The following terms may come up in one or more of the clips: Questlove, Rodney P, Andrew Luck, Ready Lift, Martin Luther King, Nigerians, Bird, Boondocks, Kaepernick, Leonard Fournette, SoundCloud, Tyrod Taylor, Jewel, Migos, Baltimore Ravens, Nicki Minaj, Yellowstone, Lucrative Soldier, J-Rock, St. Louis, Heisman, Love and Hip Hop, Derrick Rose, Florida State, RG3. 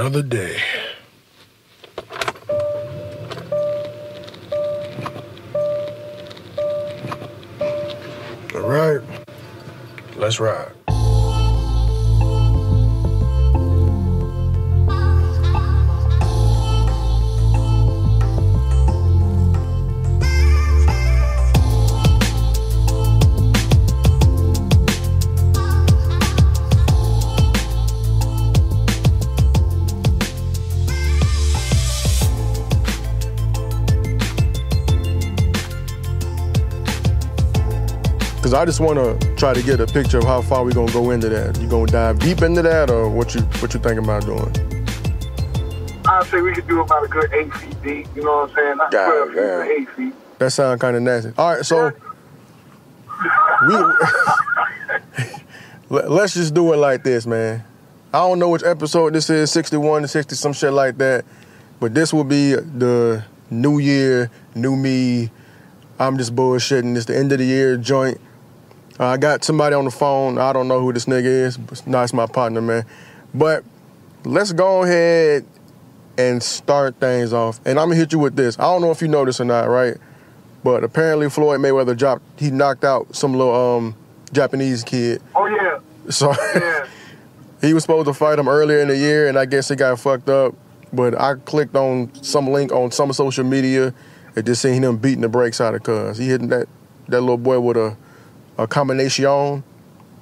another day. All right, let's ride. I just want to try to get a picture of how far we're going to go into that. You going to dive deep into that, or what you thinking about doing? I'd say we could do about a good 8 feet deep, you know what I'm saying? Not 12 feet, but 8 feet. That sounds kind of nasty. All right, so let's just do it like this, man. I don't know which episode this is, 61 to 60, some shit like that, but this will be the new year, new me, I'm just bullshitting, it's the end of the year joint. I got somebody on the phone. I don't know who this nigga is, but nah, it's my partner, man. But let's go ahead and start things off. And I'm gonna hit you with this. I don't know if you know this or not, right? But apparently Floyd Mayweather knocked out some little Japanese kid. Oh yeah. So yeah. He was supposed to fight him earlier in the year, and I guess it got fucked up. But I clicked on some link on some social media and just seen him beating the brakes out of cuz. He hitting that little boy with a combination,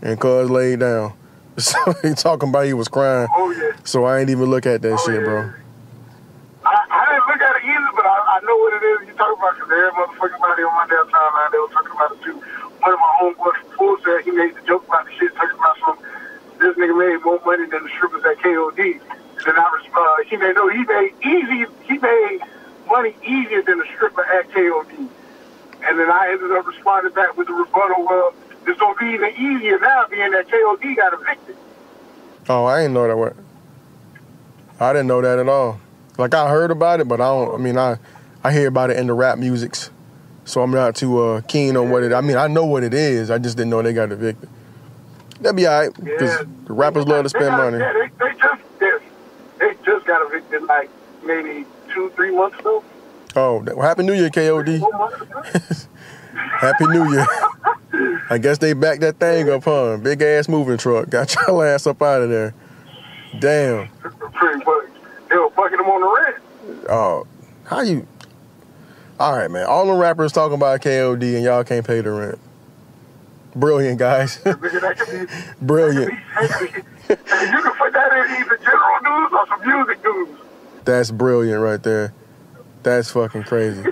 and cuz laid down. So he talking about he was crying. Oh, yeah. So I ain't even look at that shit, bro. I didn't look at it either, but I know what it is you talking about, because every motherfucking body on my damn timeline, they were talking about it too. One of my homeboys from Fool said he made the joke about the shit, talking about some, this nigga made more money than the strippers at K.O.D. Then I responded, he made money easier than the stripper at K.O.D. And then I ended up responding back with a rebuttal, well, it's going to be even easier now being that K.O.D. got evicted. Oh, I ain't know that word. I didn't know that at all. Like, I heard about it, but I hear about it in the rap musics. So I'm not too keen on what it is. I mean, I know what it is. I just didn't know they got evicted. That'd be all right, because the rappers love to spend money. Yeah, they just got evicted, like, maybe 2-3 months ago. Oh, well, Happy New Year, K.O.D. Happy New Year. I guess they backed that thing up, huh? Big ass moving truck. Got your ass up out of there. Damn. Pretty much. They were fucking them on the rent. Oh, how you? All right, man. All the rappers talking about K.O.D. and y'all can't pay the rent. Brilliant, guys. Brilliant. You can put that in either general news or some music news. That's brilliant right there. That's fucking crazy.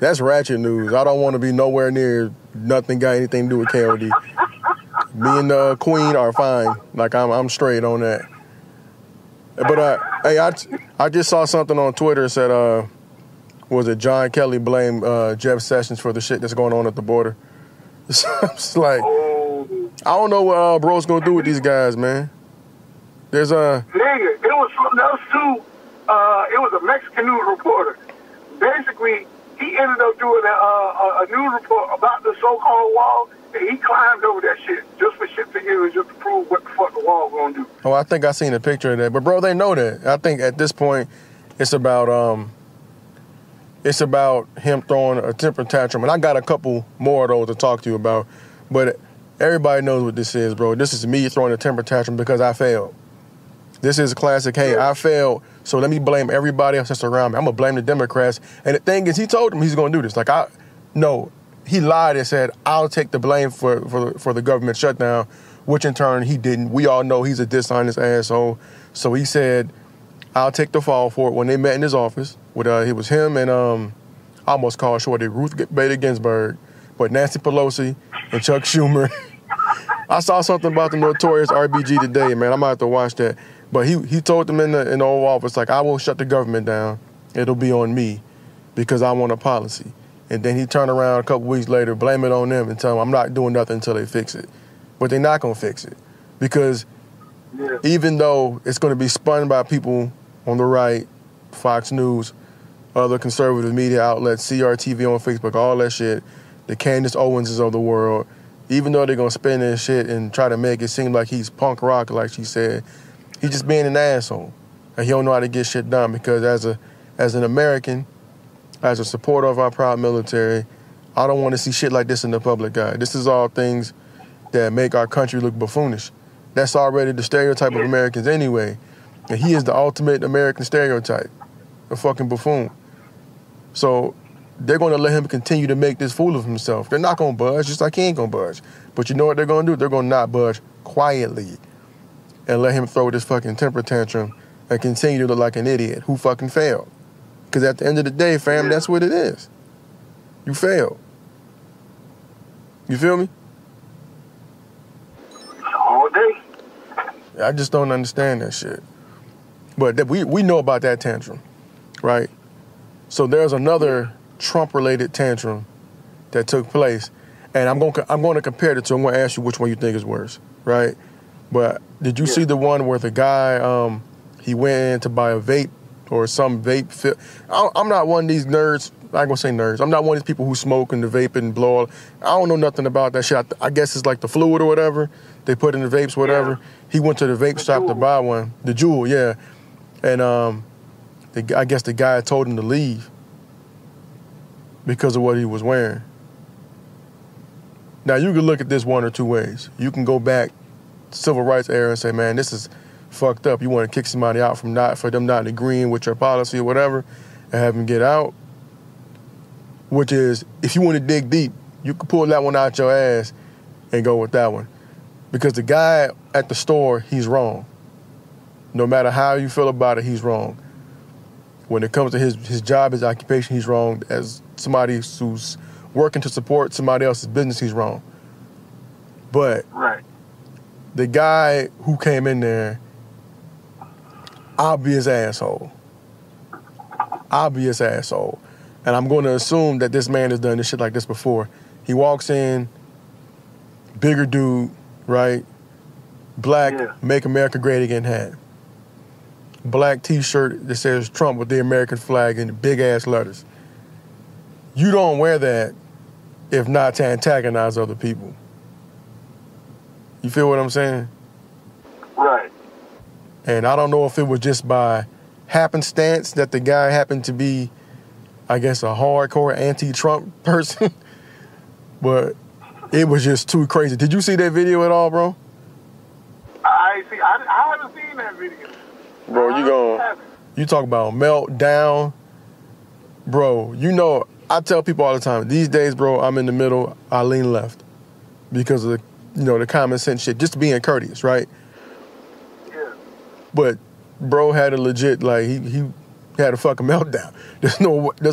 That's ratchet news. I don't want to be nowhere near nothing got anything to do with K.O.D. Me and the Queen are fine. Like, I'm straight on that. But, hey, I just saw something on Twitter that said, was it John Kelly blamed Jeff Sessions for the shit that's going on at the border? So it's like, I don't know what bro's going to do with these guys, man. There's a... Nigga, it was something else, too. It was a Mexican news reporter. Basically, he ended up doing a news report about the so-called wall, and he climbed over that shit just for shit to do, just to prove what the fuck the wall gonna do. Oh, I think I seen a picture of that, but bro, they know that. I think at this point, it's about him throwing a temper tantrum, and I got a couple more of those to talk to you about. But everybody knows what this is, bro. This is me throwing a temper tantrum because I failed. This is classic, hey, I failed, so let me blame everybody else that's around me. I'm going to blame the Democrats. And the thing is, he told him he's going to do this. Like, he lied and said, I'll take the blame for the government shutdown, which in turn he didn't. We all know he's a dishonest asshole. So he said, I'll take the fall for it. When they met in his office, it was him and, I almost called shorty, Ruth Bader Ginsburg, but Nancy Pelosi and Chuck Schumer. I saw something about the notorious RBG today, man. I'm going to have to watch that. But he told them in the old office, like, I will shut the government down. It'll be on me because I want a policy. And then he turned around a couple weeks later, blame it on them and tell them I'm not doing nothing until they fix it. But they're not going to fix it because even though it's going to be spun by people on the right, Fox News, other conservative media outlets, CRTV on Facebook, all that shit, the Candace Owenses of the world, even though they're going to spin this shit and try to make it seem like he's punk rock, like she said, he's just being an asshole. and he don't know how to get shit done, because as an American, as a supporter of our proud military, I don't want to see shit like this in the public eye. This is all things that make our country look buffoonish. That's already the stereotype of Americans anyway. And he is the ultimate American stereotype, a fucking buffoon. So they're going to let him continue to make this fool of himself. They're not going to budge, just like he ain't going to budge. But you know what they're going to do? They're going to not budge quietly and let him throw this fucking temper tantrum and continue to look like an idiot who fucking failed. Because at the end of the day, fam, that's what it is. You failed. You feel me? All day. I just don't understand that shit. But we know about that tantrum, right? So there's another Trump-related tantrum that took place, and I'm going to compare the two. I'm going to ask you which one you think is worse, right? But did you see the one where the guy he went in to buy a vape or some vape? I'm not one of these nerds. I ain't gonna say nerds. I'm not one of these people who smoke and the vape and blow all. I don't know nothing about that shit. I guess it's like the fluid or whatever they put in the vapes, whatever. Yeah. He went to the vape shop to buy one, the Jewel, yeah. And I guess the guy told him to leave because of what he was wearing. Now, you can look at this one or two ways. You can go back to civil rights era and say, man, this is fucked up. You want to kick somebody out for them not agreeing with your policy or whatever and have them get out, which is, if you want to dig deep, you can pull that one out your ass and go with that one. Because the guy at the store, he's wrong. No matter how you feel about it, he's wrong. When it comes to his job, his occupation, he's wrong. As somebody who's working to support somebody else's business, he's wrong. But the guy who came in there, obvious asshole. Obvious asshole. And I'm going to assume that this man has done this shit like this before. He walks in, bigger dude, right? Black, Make America Great Again hat. Black t-shirt that says Trump with the American flag in big-ass letters. You don't wear that if not to antagonize other people. You feel what I'm saying? Right. And I don't know if it was just by happenstance that the guy happened to be, I guess, a hardcore anti-Trump person, but it was just too crazy. Did you see that video at all, bro? I haven't seen that video. Bro, you talk about meltdown. Bro, you know, I tell people all the time, these days, bro, I'm in the middle, I lean left because of the common sense shit, just being courteous, right? Yeah. But bro had a legit, like, he had a fucking meltdown. There's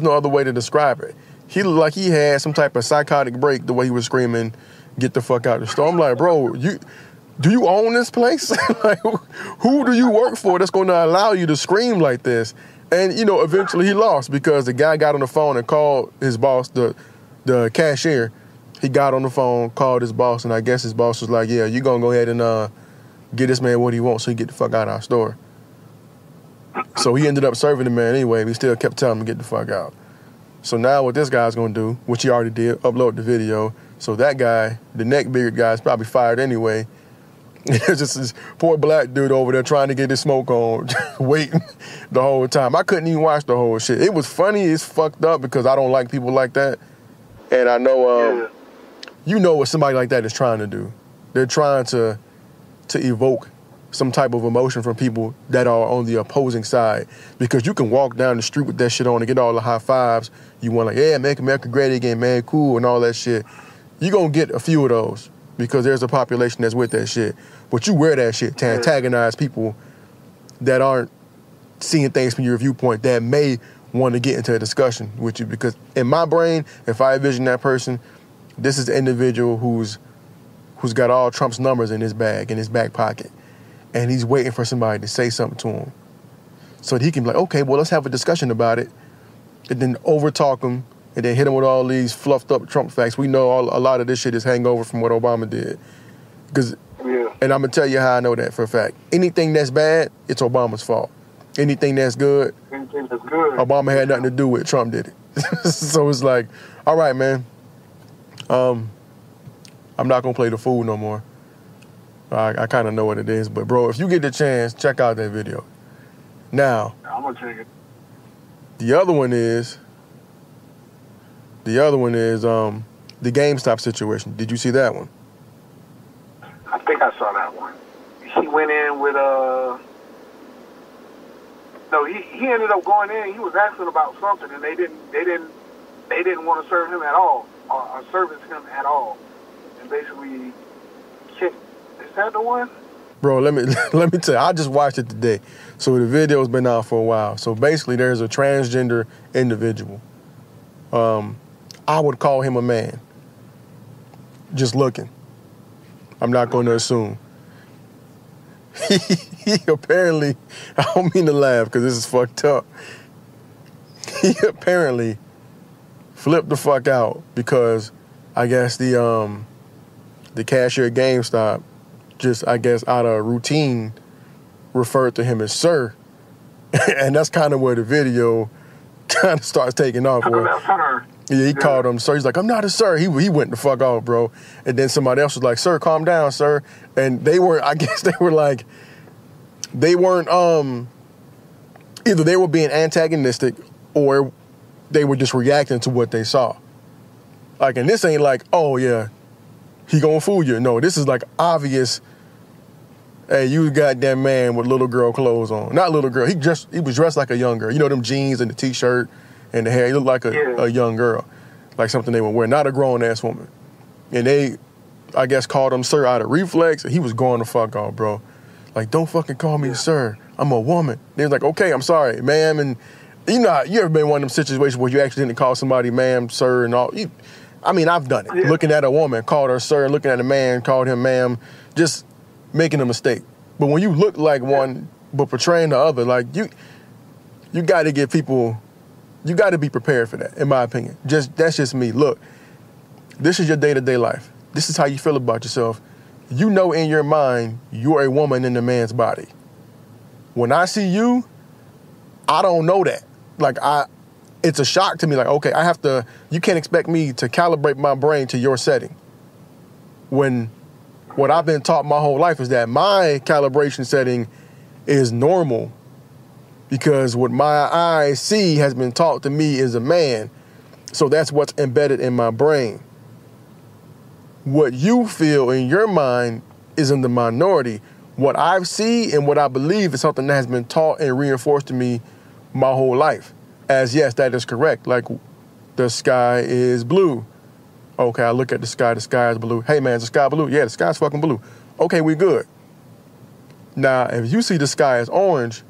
no other way to describe it. He looked like he had some type of psychotic break the way he was screaming, "Get the fuck out of the store." I'm like, bro, do you own this place? Like, who do you work for that's going to allow you to scream like this? And, eventually he lost because the guy got on the phone and called his boss, the cashier. He got on the phone, called his boss, and I guess his boss was like, yeah, you're going to go ahead and get this man what he wants so he get the fuck out of our store. So he ended up serving the man anyway, but he still kept telling him to get the fuck out. So now what this guy's going to do, which he already did, upload the video. So that guy, the neck-beard guy, is probably fired anyway. It's just this poor black dude over there trying to get his smoke on, waiting the whole time. I couldn't even watch the whole shit. It was funny. It's fucked up because I don't like people like that. And I know, you know what somebody like that is trying to do. They're trying to evoke some type of emotion from people that are on the opposing side, because you can walk down the street with that shit on and get all the high fives. You want, like, yeah, make America great again, man, cool, and all that shit. You're going to get a few of those, because there's a population that's with that shit. But you wear that shit to antagonize people that aren't seeing things from your viewpoint, that may want to get into a discussion with you. Because in my brain, if I envision that person, this is the individual who's got all Trump's numbers in his bag, in his back pocket. And he's waiting for somebody to say something to him so that he can be like, okay, well, let's have a discussion about it. And then over-talk him, and then hit him with all these fluffed up Trump facts. We know a lot of this shit is hangover from what Obama did. And I'm going to tell you how I know that for a fact. Anything that's bad, it's Obama's fault. Anything that's good, Obama had nothing to do with it. Trump did it. So it's like, all right, man, I'm not going to play the fool no more. I kind of know what it is. But, bro, if you get the chance, check out that video. Now, I'm gonna take it. The other one is the GameStop situation. Did you see that one? I think I saw that one. He went in with he ended up going in. He was asking about something, and they didn't want to serve him at all, or service him at all, and basically kicked. Is that the one? Bro, let me tell you, I just watched it today. So the video's been out for a while. So basically, there's a transgender individual. I would call him a man. Just looking. I'm not going to assume. He apparently, I don't mean to laugh because this is fucked up. He apparently flipped the fuck out because I guess the cashier at GameStop just, I guess, out of routine, referred to him as sir. And that's kind of where the video kind of starts taking off. He called him sir. He's like, I'm not a sir. He went the fuck off, bro. And then somebody else was like, sir, calm down, sir. And either they were being antagonistic or they were just reacting to what they saw. Like, and this ain't like, oh, yeah, he gonna fool you. No, this is like obvious. Hey, you goddamn man with little girl clothes on. Not little girl. He was dressed like a young girl. You know, them jeans and the T-shirt and the hair. He looked like a young girl, like something they would wear, not a grown-ass woman. And they, I guess, called him sir out of reflex. And he was going the fuck off, bro. Like, don't fucking call me sir. I'm a woman. They was like, okay, I'm sorry, ma'am. And you know, you ever been in one of them situations where you actually didn't call somebody ma'am, sir, and all? I mean, I've done it. Yeah. Looking at a woman, called her sir. Looking at a man, called him ma'am. Just making a mistake. But when you look like one, but portraying the other, like you got to get people. You got to be prepared for that, in my opinion. That's just me. Look, this is your day-to-day life. This is how you feel about yourself. You know in your mind you're a woman in a man's body. When I see you, I don't know that. Like, it's a shock to me. Like, okay, you can't expect me to calibrate my brain to your setting. When what I've been taught my whole life is that my calibration setting is normal, because what my eyes see has been taught to me as a man. So that's what's embedded in my brain. What you feel in your mind is in the minority. What I see and what I believe is something that has been taught and reinforced to me my whole life. As yes, that is correct. Like, the sky is blue. Okay, I look at the sky is blue. Hey man, is the sky blue? Yeah, the sky's fucking blue. Okay, we good. Now, if you see the sky is orange,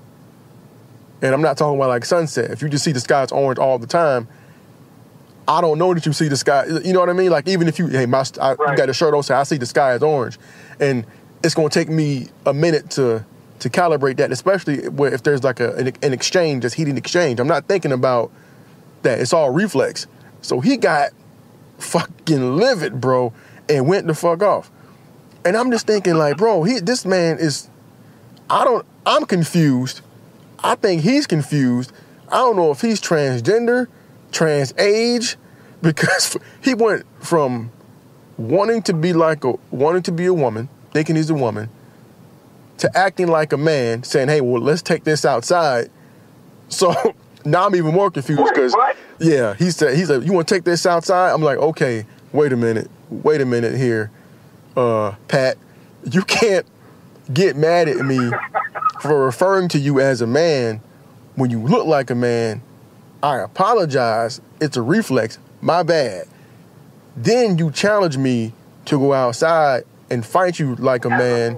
and I'm not talking about like sunset, if you just see the sky is orange all the time, I don't know that you see the sky. You know what I mean? Like, even if you got a shirt on, say I see the sky is orange, and it's gonna take me a minute to calibrate that, especially if there's like an exchange, that's heated exchange. I'm not thinking about that. It's all reflex. So he got fucking livid, bro, and went the fuck off. And I'm just thinking, like, bro, this man is, I'm confused. I think he's confused. I don't know if he's transgender, trans age, because he went from wanting to be a woman, thinking he's a woman, to acting like a man, saying, hey, well, let's take this outside. So now I'm even more confused because, yeah, he said, he's like, you want to take this outside? I'm like, okay, wait a minute here, Pat. You can't get mad at me for referring to you as a man when you look like a man. I apologize. It's a reflex. My bad. Then you challenge me to go outside and fight you like a man.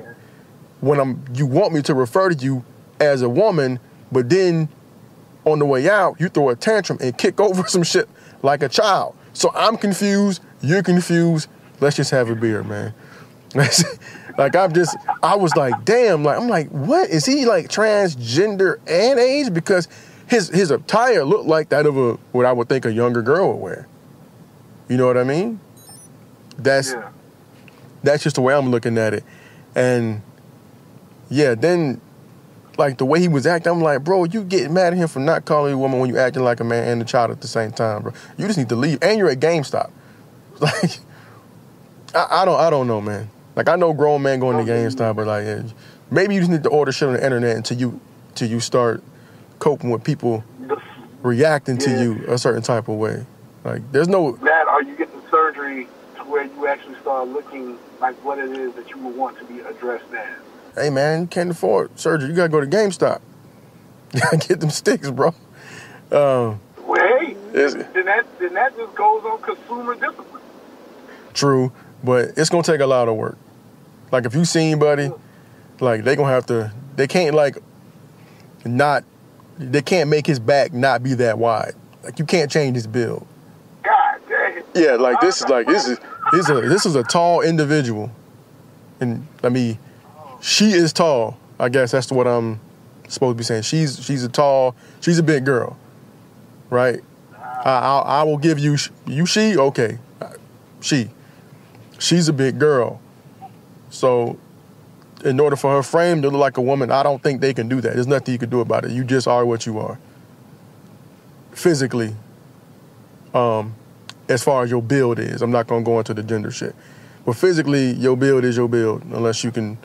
When you want me to refer to you as a woman, but then on the way out, you throw a tantrum and kick over some shit like a child. So I'm confused. You're confused. Let's just have a beer, man. Like, I was like, damn. Like, I'm like, what? Is he like transgender and age? Because his attire looked like that of what I would think a younger girl would wear. You know what I mean? That's just the way I'm looking at it. And yeah, then, like, the way he was acting, I'm like, bro, you getting mad at him for not calling a woman when you acting like a man and a child at the same time, bro. You just need to leave. And you're at GameStop. Like, I don't know, man. Like, I know grown men going to GameStop, but, like, maybe you just need to order shit on the internet until you start coping with people reacting to you a certain type of way? Like, there's no... That, are you getting surgery to where you actually start looking like what it is that you would want to be addressed as? Hey, man, you can't afford surgery. You got to go to GameStop. You got to get them sticks, bro. Well, hey, then that just goes on consumer discipline. True, but it's going to take a lot of work. Like, if you seen, buddy, like, they going to have to... They can't, like, not... They can't make his back not be that wide. Like, you can't change his build. God damn. Yeah, like, this is a tall individual. And, I mean, she is tall. I guess that's what I'm supposed to be saying. She's a big girl, right? I will give you, she? Okay. She's a big girl. So... in order for her frame to look like a woman, I don't think they can do that. There's nothing you can do about it. You just are what you are. Physically, as far as your build is. I'm not going to go into the gender shit. But physically, your build is your build, unless you can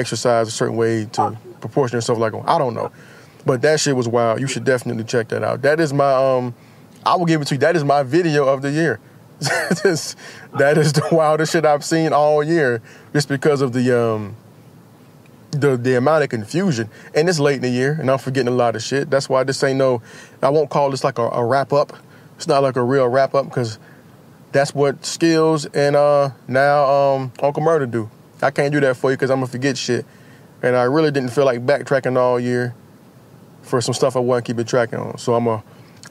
exercise a certain way to proportion yourself like one. I don't know. But that shit was wild. You should definitely check that out. That is my, I will give it to you, that is my video of the year. That is the wildest shit I've seen all year, just because of the amount of confusion. And it's late in the year, and I'm forgetting a lot of shit. That's why this ain't no, I won't call this like a wrap-up. It's not like a real wrap-up, because that's what Skills and now Uncle Murder do. I can't do that for you, because I'm going to forget shit. And I really didn't feel like backtracking all year for some stuff I wasn't keeping track on. So I'm going to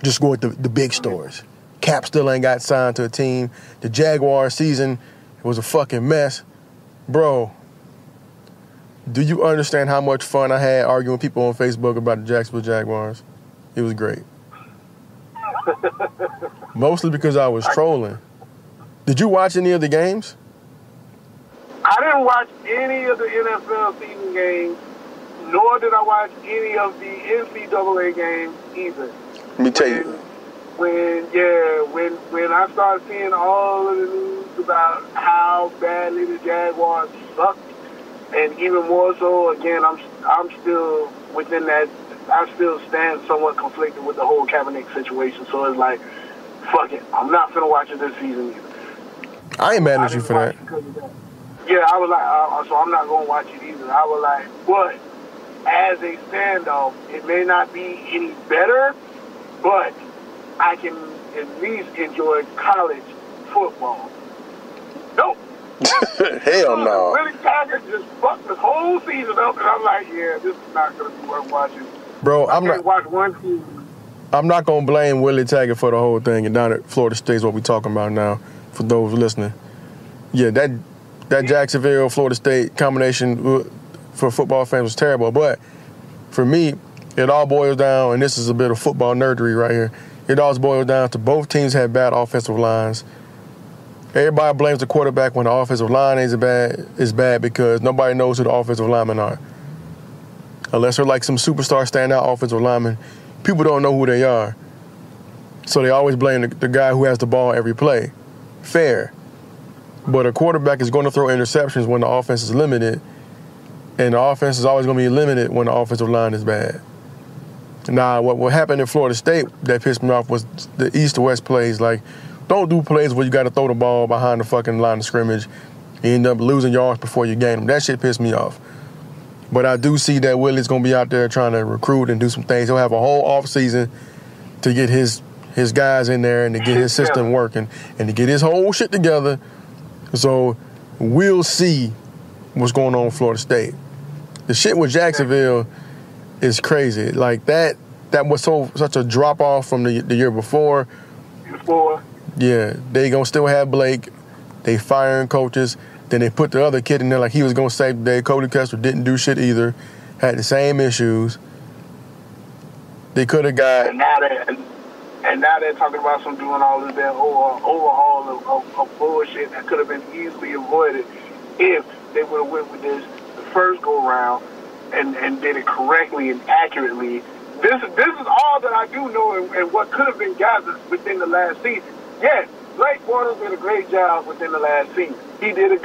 just go with the big stories. Cap still ain't got signed to a team. The Jaguar season, it was a fucking mess. Bro, do you understand how much fun I had arguing with people on Facebook about the Jacksonville Jaguars? It was great. Mostly because I was trolling. Did you watch any of the games? I didn't watch any of the NFL season games, nor did I watch any of the NCAA games either. Let me tell you. When I started seeing all of the news about how badly the Jaguars sucked, and even more so, again, I'm still within that. I still stand somewhat conflicted with the whole Kaepernick situation. So it's like, fuck it. I'm not finna watch it this season either. I ain't mad at you for that. Yeah, I was like, so I'm not gonna watch it either. I was like, but as a standoff, it may not be any better, but I can at least enjoy college football. Nope. Hell no. Willie Taggart just fucked the whole season up, and I'm like, yeah, this is not going to be worth watching. Bro, I'm not going to blame Willie Taggart for the whole thing, and down at Florida State is what we're talking about now, for those listening. Yeah, that Jacksonville, Florida State combination for football fans was terrible. But for me, it all boils down, and this is a bit of football nerdery right here, it all boils down to both teams had bad offensive lines. Everybody blames the quarterback when the offensive line is bad because nobody knows who the offensive linemen are. Unless they're like some superstar standout offensive lineman, people don't know who they are. So they always blame the guy who has the ball every play. Fair. But a quarterback is going to throw interceptions when the offense is limited, and the offense is always going to be limited when the offensive line is bad. Now, what happened in Florida State that pissed me off was the east-to-west plays. Like, don't do plays where you got to throw the ball behind the fucking line of scrimmage. You end up losing yards before you gain them. That shit pissed me off. But I do see that Willie's going to be out there trying to recruit and do some things. He'll have a whole offseason to get his guys in there and to get his system working and to get his whole shit together. So we'll see what's going on with Florida State. The shit with Jacksonville is crazy. Like, that was such a drop-off from the year before. Yeah, they gonna still have Blake. They firing coaches. Then they put the other kid in there like he was gonna save the day. K.O.D didn't do shit either. Had the same issues. They could have got. And now they're talking about some doing all of that overhaul of bullshit that could have been easily avoided if they would have went with this the first go round and did it correctly and accurately. This is all that I do know and what could have been gathered within the last season. Yes, Blake Bortles did a great job within the last season. He did a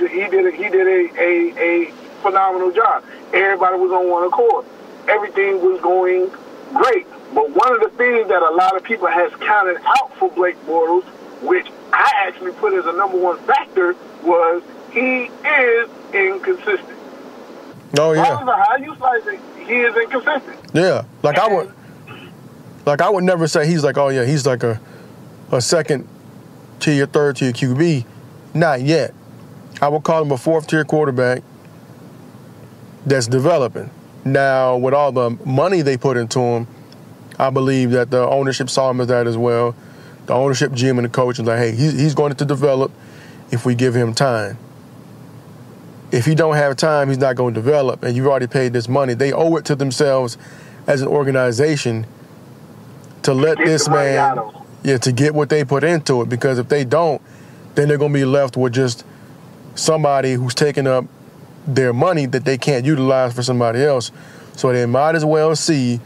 phenomenal job. Everybody was on one accord. Everything was going great. But one of the things that a lot of people has counted out for Blake Bortles, which I actually put as a number one factor, was he is inconsistent. Oh yeah. I don't know how you slice it, he is inconsistent. Yeah, like and I would never say he's like, oh yeah, he's like a second tier, third tier QB. Not yet. I would call him a fourth tier quarterback that's developing. Now, with all the money they put into him, I believe that the ownership saw him as that as well. The ownership, GM, and the coach is like, hey, he's going to develop if we give him time. If he don't have time, he's not going to develop, and you've already paid this money. They owe it to themselves as an organization to let this man, yeah, to get what they put into it, because if they don't, then they're going to be left with just somebody who's taking up their money that they can't utilize for somebody else. So they might as well see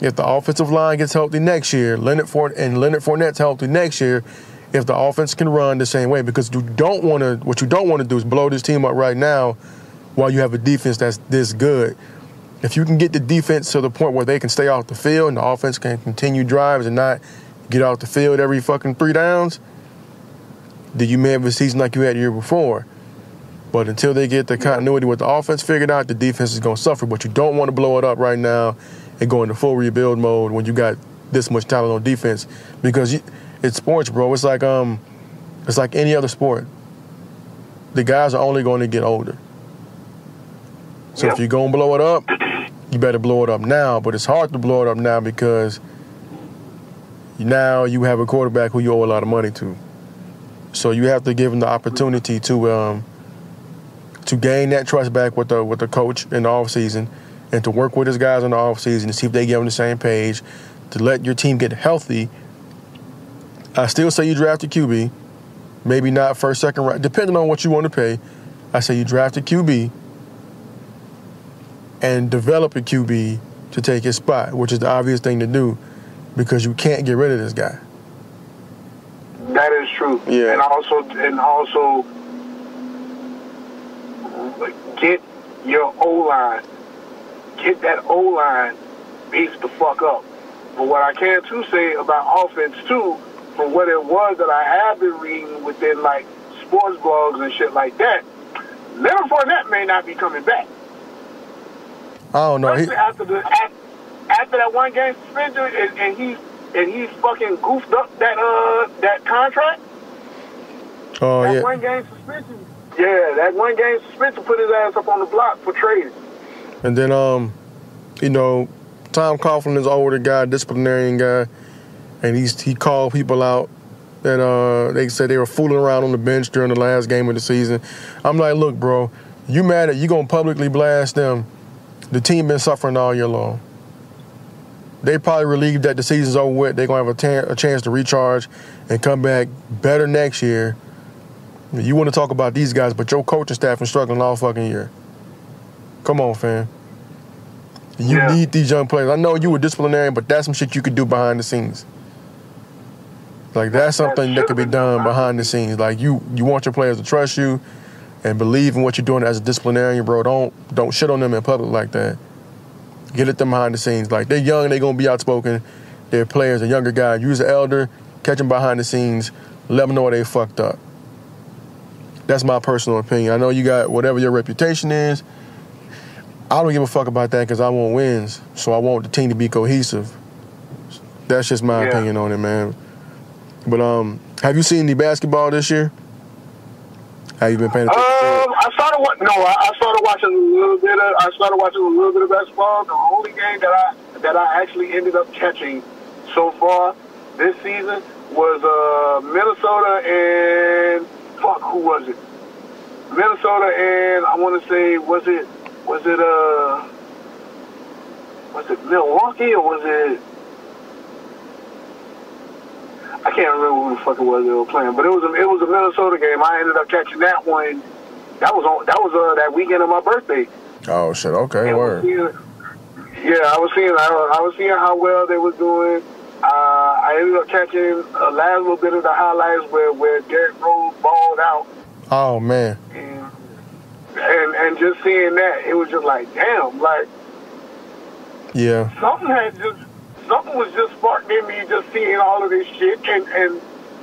if the offensive line gets healthy next year, Leonard Fournette's healthy next year, if the offense can run the same way, because you don't want to. What you don't want to do is blow this team up right now while you have a defense that's this good. If you can get the defense to the point where they can stay off the field and the offense can continue drives and not get off the field every fucking three downs, then you may have a season like you had the year before. But until they get the continuity with the offense figured out, the defense is going to suffer. But you don't want to blow it up right now and go into full rebuild mode when you got this much talent on defense, because it's sports, bro. It's like any other sport. The guys are only going to get older. So if you're going to blow it up, you better blow it up now. But it's hard to blow it up now because now you have a quarterback who you owe a lot of money to. So you have to give him the opportunity to gain that trust back with the coach in the offseason and to work with his guys in the offseason to see if they get on the same page, to let your team get healthy. I still say you draft a QB, maybe not first, second round, depending on what you want to pay. I say you draft a QB and develop a QB to take his spot, which is the obvious thing to do because you can't get rid of this guy. That is true. Yeah. And also get your O-line. Get that O-line beats the fuck up. But what I can, too, say about offense, too, from what it was that I have been reading within, like, sports blogs and shit like that, Leonard Fournette may not be coming back. Oh, no. Especially after that one game suspension and he fucking goofed up that contract. Oh, yeah. That one game suspension. Yeah, that one game suspension put his ass up on the block for trading. And then, you know, Tom Coughlin is an older guy, disciplinarian guy, and he called people out that they said they were fooling around on the bench during the last game of the season. I'm like, look, bro, you mad at you going to publicly blast them. The team been suffering all year long. They probably relieved that the season's over with. They're going to have a chance to recharge and come back better next year. You want to talk about these guys, but your coaching staff is struggling all fucking year. Come on, fam. You need these young players. I know you were disciplinarian, but that's some shit you could do behind the scenes. Like, that's something that could be done behind the scenes. Like, you want your players to trust you and believe in what you're doing as a disciplinarian, bro. Don't shit on them in public like that. Get at them behind the scenes. Like, they're young, they're going to be outspoken. They're players, a younger guy. Use the elder, catch them behind the scenes, let them know they fucked up. That's my personal opinion. I know you got whatever your reputation is. I don't give a fuck about that because I want wins, so I want the team to be cohesive. That's just my opinion on it, man. But have you seen any basketball this year? Have you been paying attention? I started watching a little bit of basketball. The only game that I actually ended up catching so far this season was Minnesota and. Fuck, who was it? Minnesota and I want to say, was it Milwaukee or was it? I can't remember who the fuck it was they were playing, but it was a Minnesota game. I ended up catching that one. That was that weekend of my birthday. Oh shit! Okay, word. I was seeing how well they were doing. I ended up catching a last little bit of the highlights where Derek Rose balled out. Oh, man. And just seeing that, it was just like, damn, like... Yeah. Something had just... something was just sparked in me just seeing all of this shit and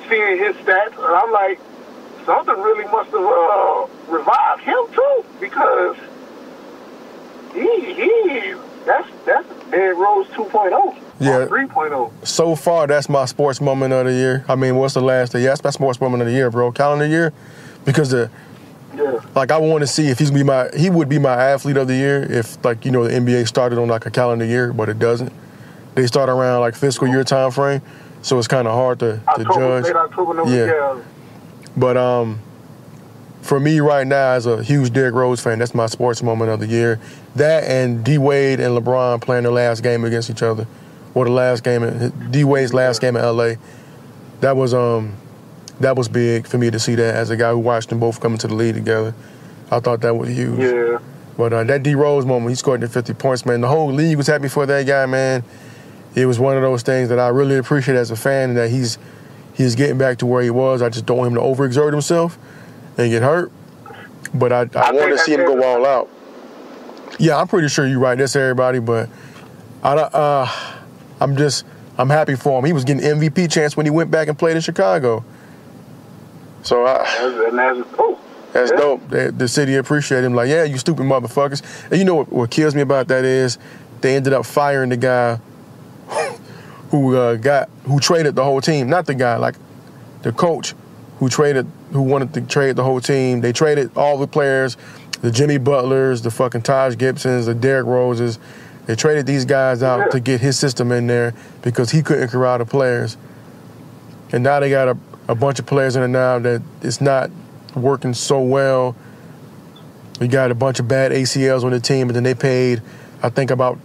seeing his stats. And I'm like, something really must have revived him too, because that's Derrick Rose 2.0. Yeah, 3.0. So far, that's my sports moment of the year. I mean, what's the last day? Yeah, that's my sports moment of the year, bro. Calendar year, because like I want to see if he's gonna be he would be my athlete of the year if, like, you know, the NBA started on like a calendar year, but it doesn't. They start around like fiscal year time frame, so it's kind of hard to judge. October, November. But for me right now, as a huge Derrick Rose fan, that's my sports moment of the year. That and D-Wade and LeBron playing their last game against each other. Or the last game, D-Wade's last game in L.A. That was big for me to see that as a guy who watched them both come into the league together. I thought that was huge. Yeah. But that D-Rose moment, he scored the 50 points, man. The whole league was happy for that guy, man. It was one of those things that I really appreciate as a fan, that he's getting back to where he was. I just don't want him to overexert himself and get hurt. But I want to see him go all out. Yeah, I'm pretty sure you're right. That's everybody. But I'm happy for him. He was getting MVP chance when he went back and played in Chicago. So that's dope. The city appreciated him. Like, yeah, you stupid motherfuckers. And you know what kills me about that is they ended up firing the guy who traded the whole team. Not the guy, like the coach who wanted to trade the whole team. They traded all the players, the Jimmy Butlers, the fucking Taj Gibsons, the Derrick Roses. They traded these guys out to get his system in there because he couldn't corral the players. And now they got a bunch of players in there now that it's not working so well. We got a bunch of bad ACLs on the team, and then they paid, I think I want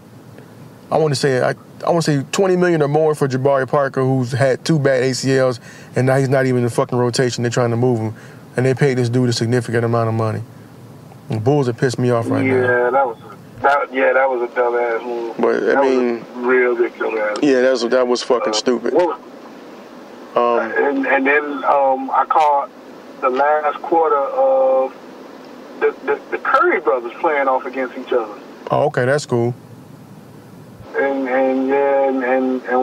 to say $20 million or more for Jabari Parker, who's had two bad ACLs, and now he's not even in the fucking rotation. They're trying to move him. And they paid this dude a significant amount of money. The Bulls have pissed me off right now. Yeah, that was a dumbass move. But that was a real big dumbass move. Yeah, that was fucking stupid. And then I caught the last quarter of the Curry brothers playing off against each other. Oh, okay, that's cool. And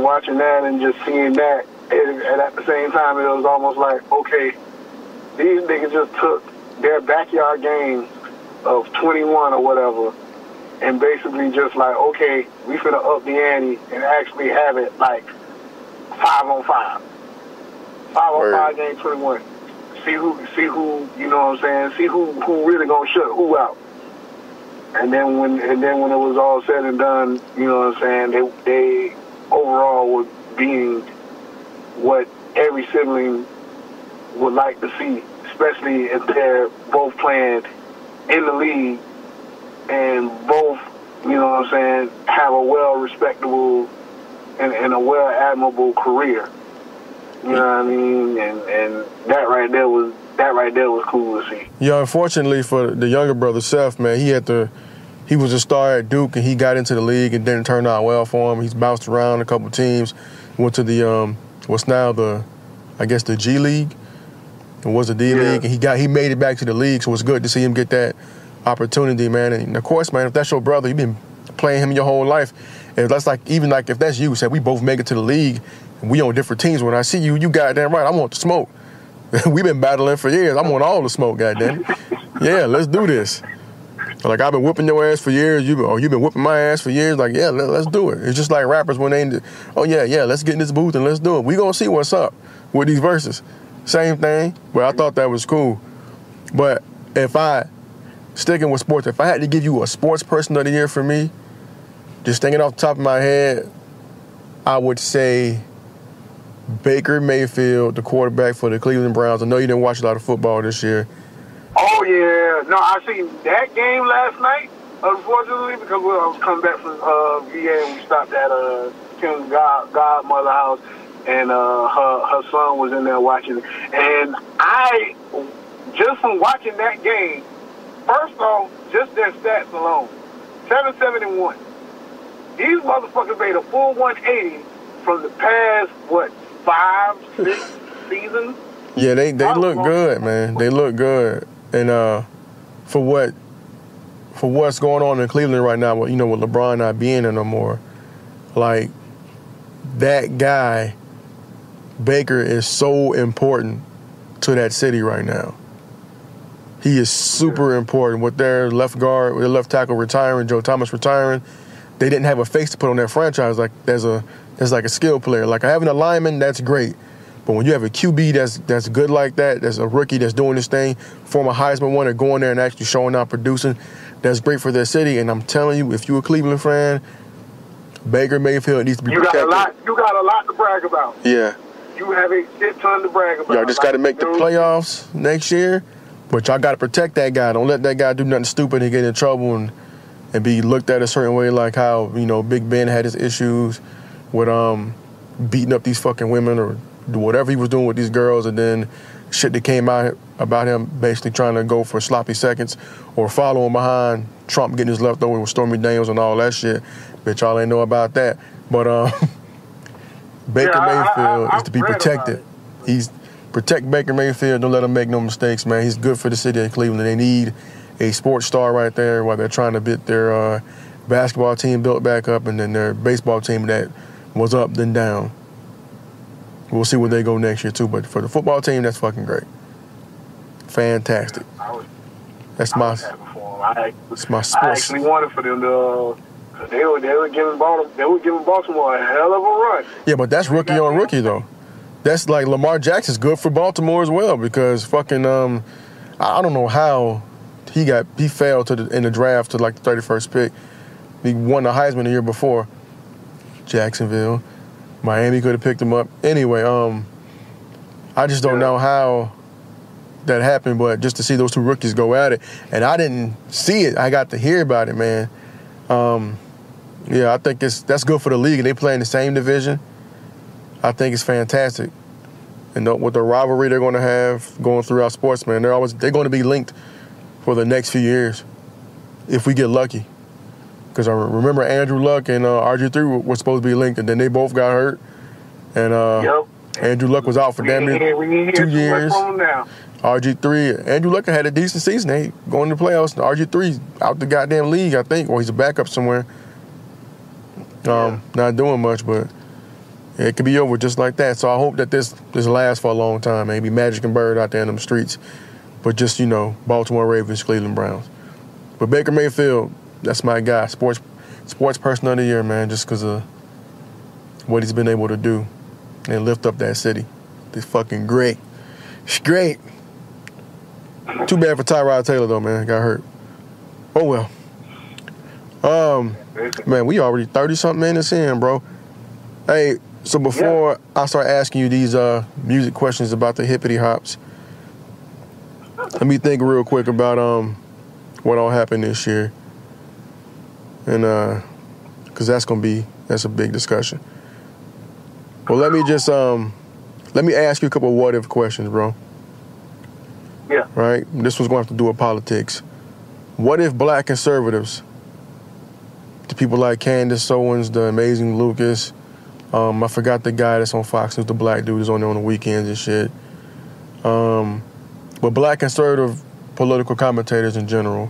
watching that and just seeing that, and at the same time, it was almost like, okay, these niggas just took their backyard game of 21 or whatever. And basically just like, okay, we finna up the ante and actually have it like 5-on-5. 5-on-5 game 21. See who, you know what I'm saying? See who really gonna shut who out. And then when it was all said and done, you know what I'm saying, they overall were being what every sibling would like to see, especially if they're both playing in the league. And both, you know what I'm saying, have a well-respectable and a well-admirable career. You know what I mean? And that right there was cool to see. Yeah, unfortunately for the younger brother, Seth, man, he was a star at Duke, and he got into the league and didn't turn out well for him. He's bounced around a couple teams, went to the what's now the G League. It was the D League, and he made it back to the league, so it's good to see him get that opportunity, man. And of course, man, if that's your brother, you've been playing him your whole life. And that's like, even like if that's you, said we both make it to the league and we on different teams, when I see you goddamn right, I want the smoke. We've been battling for years. I want all the smoke, goddamn. Yeah, let's do this. Like, I've been whipping your ass for years, you've been whipping my ass for years. Like, yeah, let's do it. It's just like rappers when they let's get in this booth and let's do it. We gonna see what's up with these verses. Same thing. But I thought that was cool. But sticking with sports, if I had to give you a sports person of the year for me, just thinking off the top of my head, I would say Baker Mayfield, the quarterback for the Cleveland Browns. I know you didn't watch a lot of football this year. Oh, yeah. No, I seen that game last night, unfortunately, because when I was coming back from VA, we stopped at Kim's godmother's house, and her son was in there watching it. And I, just from watching that game, first off, just their stats alone. 771. These motherfuckers made a full 180 from the past, 5-6 seasons? Yeah, they look good, man. They look good. And for what's going on in Cleveland right now, with LeBron not being there no more, like, that guy, Baker, is so important to that city right now. He is super important. With their left guard, their left tackle retiring, Joe Thomas retiring, they didn't have a face to put on their franchise. Like there's like a skill player. Like having a lineman, that's great. But when you have a QB that's good like that, that's a rookie that's doing this thing, former Heisman winner going there and actually showing out, producing, that's great for their city. And I'm telling you, if you're a Cleveland fan, Baker Mayfield needs to be protected. You got a lot to brag about. Yeah. You have a shit ton to brag about. Y'all just got to make the playoffs next year, but y'all got to protect that guy. Don't let that guy do nothing stupid and get in trouble and be looked at a certain way, like how, you know, Big Ben had his issues with beating up these fucking women or whatever he was doing with these girls, and then shit that came out about him basically trying to go for sloppy seconds or following behind Trump getting his leftover with Stormy Daniels and all that shit. Bitch, y'all ain't know about that. But Baker Mayfield is to be protected. Protect Baker Mayfield. Don't let him make no mistakes, man. He's good for the city of Cleveland. They need a sports star right there while they're trying to get their basketball team built back up, and then their baseball team that was up then down. We'll see where they go next year, too. But for the football team, that's fucking great. Fantastic. That's my sports. I actually wanted for them to they were giving Baltimore a hell of a run. Yeah, but that's rookie on rookie, though. That's like Lamar Jackson's good for Baltimore as well, because fucking I don't know how he failed in the draft to like the 31st pick. He won the Heisman the year before. Jacksonville. Miami could have picked him up. Anyway, I just don't know how that happened, but just to see those two rookies go at it. And I didn't see it. I got to hear about it, man. I think that's good for the league. They play in the same division. I think it's fantastic. And with the rivalry they're going to have going throughout sports, man, they're going to be linked for the next few years if we get lucky. Because I remember Andrew Luck and RG3 were supposed to be linked, and then they both got hurt. And Andrew Luck was out for damn near 2 years. RG3, Andrew Luck had a decent season. They going to the playoffs. RG3's out the goddamn league, I think, or he's a backup somewhere. Not doing much, but it could be over just like that. So I hope that this lasts for a long time. Maybe Magic and Bird out there in them streets. But just, you know, Baltimore Ravens, Cleveland Browns. But Baker Mayfield, that's my guy, sports person of the year, man, just because of what he's been able to do and lift up that city. It's fucking great. It's great. Too bad for Tyrod Taylor, though, man. Got hurt. Oh, well. Man, we already 30-something minutes in, bro. Hey, so before I start asking you these music questions about the hippity hops, let me think real quick about what all happened this year. And because that's a big discussion. Well, let me ask you a couple of what if questions, bro. Yeah. Right. This was going to have to do with politics. What if black conservatives, the people like Candace Owens, the amazing Lucas, I forgot the guy that's on Fox News, the black dude is on there on the weekends and shit. But black conservative political commentators in general.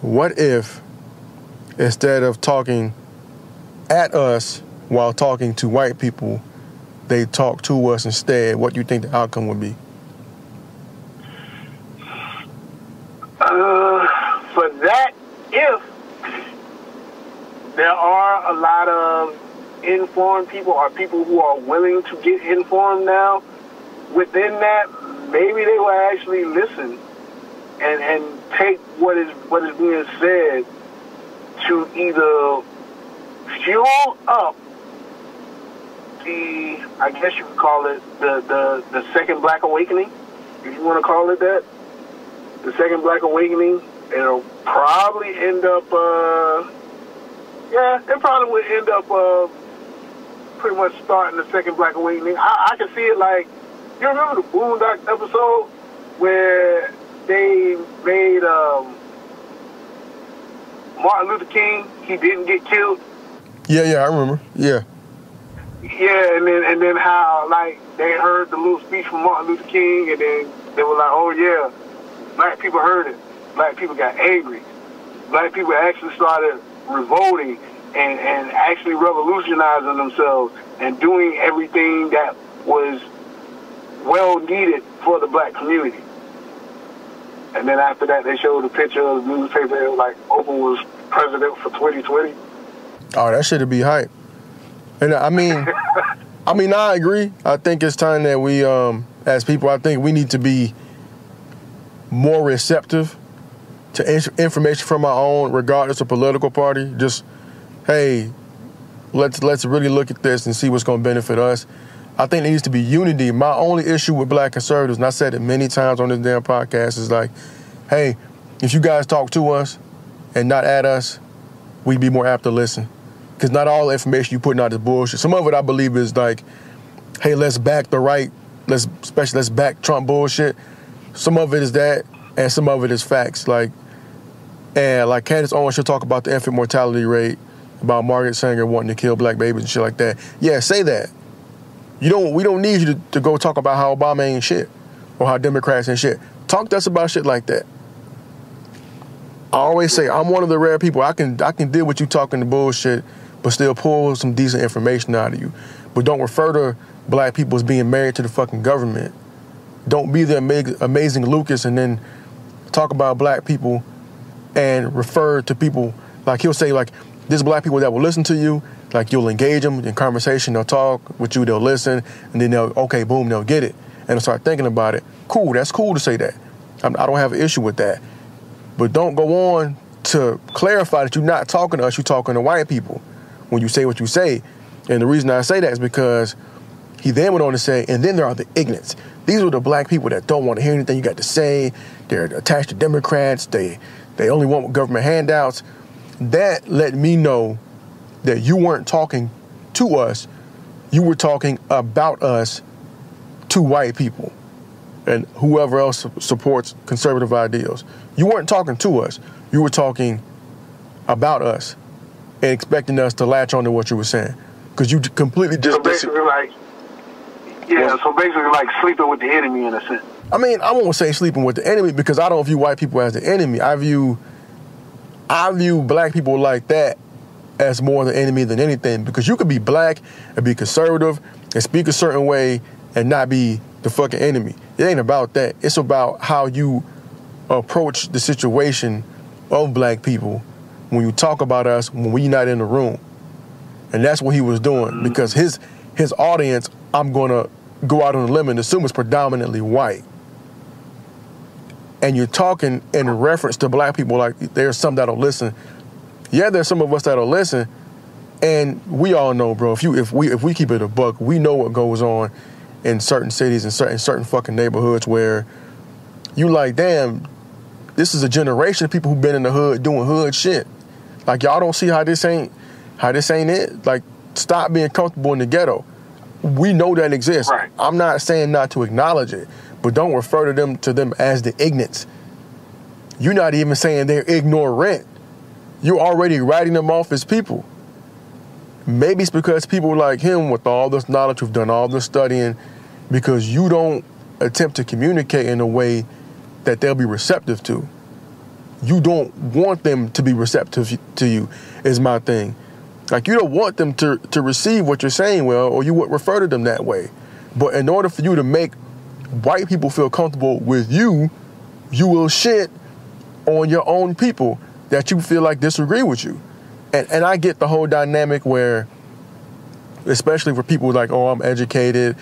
What if, instead of talking at us while talking to white people, they talk to us instead? What do you think the outcome would be? For that, if there are a lot of informed people or people who are willing to get informed now, within that, maybe they will actually listen and take what is being said to either fuel up the, I guess you could call it the second black awakening, if you want to call it that. The second black awakening, it'll probably end up, it probably would end up pretty much starting the second black awakening. I can see it like, you remember the Boondocks episode where they made, Martin Luther King, he didn't get killed. Yeah, I remember. Yeah. Yeah, and then how, like, they heard the little speech from Martin Luther King, and then they were like, oh, yeah, black people heard it. Black people got angry. Black people actually started revolting. and actually revolutionizing themselves and doing everything that was well needed for the black community. And then after that, they showed a picture of the newspaper. It was like Obama was president for 2020. Oh, that shit'd be hype. And I mean, I agree. I think it's time that we, as people, I think we need to be more receptive to information from our own, regardless of political party. Just, hey, let's really look at this and see what's going to benefit us. I think there needs to be unity. My only issue with black conservatives, and I said it many times on this damn podcast, is like, hey, if you guys talk to us and not at us, we'd be more apt to listen. Because not all the information you're putting out is bullshit. Some of it I believe is like, hey, let's back the right, especially let's back Trump bullshit. Some of it is that, and some of it is facts. Like Candace Owens should talk about the infant mortality rate, about Margaret Sanger wanting to kill black babies and shit like that. Yeah, say that. We don't need you to go talk about how Obama ain't shit or how Democrats ain't shit. Talk to us about shit like that. I always say I'm one of the rare people. I can deal with you talking the bullshit, but still pull some decent information out of you. But don't refer to black people as being married to the fucking government. Don't be the amazing Lucas and then talk about black people and refer to people like he'll say like there's black people that will listen to you. Like, you'll engage them in conversation, they'll talk with you, they'll listen, and then they'll, okay, boom, they'll get it. And they'll start thinking about it. Cool, that's cool to say that. I don't have an issue with that. But don't go on to clarify that you're not talking to us, you're talking to white people when you say what you say. And the reason I say that is because he then went on to say, and then there are the ignorants. These are the black people that don't want to hear anything you got to say. They're attached to Democrats. They only want government handouts. That let me know that you weren't talking to us, you were talking about us to white people and whoever else supports conservative ideals. You weren't talking to us, you were talking about us and expecting us to latch on to what you were saying. Because you completely just... So basically like sleeping with the enemy in a sense. I mean, I won't say sleeping with the enemy because I don't view white people as the enemy. I view black people like that as more the enemy than anything, because you could be black and be conservative and speak a certain way and not be the fucking enemy. It ain't about that. It's about how you approach the situation of black people when you talk about us when we're not in the room. And that's what he was doing, because his audience, I'm going to go out on a limb and assume, is predominantly white. And you're talking in reference to black people like there's some that'll listen. Yeah, there's some of us that'll listen, and we all know, bro, if we keep it a buck, we know what goes on in certain cities and certain fucking neighborhoods where you like, damn, this is a generation of people who've been in the hood doing hood shit. Like, y'all don't see how this ain't it. Like, stop being comfortable in the ghetto. We know that exists. Right. I'm not saying not to acknowledge it, but don't refer to them as the ignorants. You're not even saying they're ignorant. You're already writing them off as people. Maybe it's because people like him, with all this knowledge, who've done all this studying, because you don't attempt to communicate in a way that they'll be receptive to. You don't want them to be receptive to you, is my thing. Like, you don't want them to receive what you're saying well, or you would refer to them that way. But in order for you to make white people feel comfortable with you, you will shit on your own people that you feel like disagree with you. And I get the whole dynamic where, especially for people like, oh, I'm educated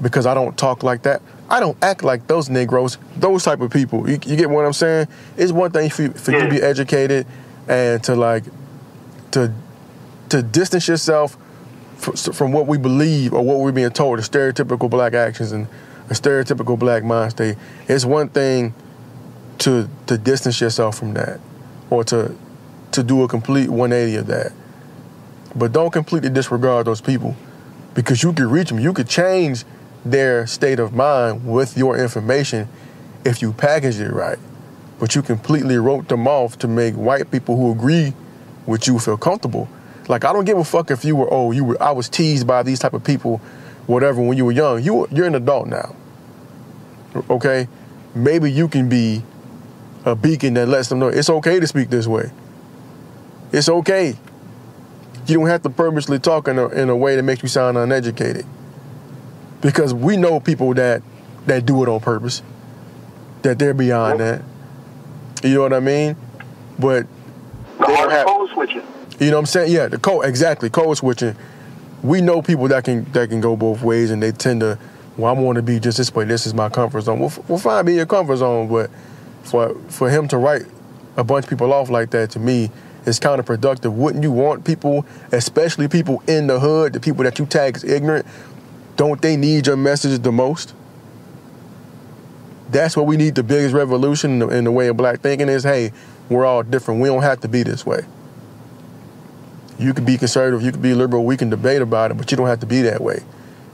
because I don't talk like that. I don't act like those Negroes, those type of people. You get what I'm saying? It's one thing for you to be educated and to distance yourself from what we believe or what we're being told, the stereotypical black actions and a stereotypical black mind state. It's one thing to distance yourself from that, or to do a complete 180 of that. But don't completely disregard those people, because you could reach them. You could change their state of mind with your information if you package it right. But you completely wrote them off to make white people who agree with you feel comfortable. Like, I don't give a fuck if I was teased by these type of people, whatever, when you were young. You're an adult now, okay? Maybe you can be a beacon that lets them know it's okay to speak this way. It's okay. You don't have to purposely talk in a way that makes you sound uneducated, because we know people that do it on purpose, that they're beyond that. You know what I mean? But the code switching. You know what I'm saying? Yeah, the code, exactly, code switching. We know people that can go both ways, and they tend to, well, I want to be just this way. This is my comfort zone. Well, fine, be your comfort zone, but for him to write a bunch of people off like that, to me, is counterproductive. Wouldn't you want people, especially people in the hood, the people that you tag as ignorant, don't they need your message the most? That's what we need. The biggest revolution in the way of black thinking is, hey, we're all different. We don't have to be this way. You could be conservative, you could be liberal, we can debate about it, but you don't have to be that way.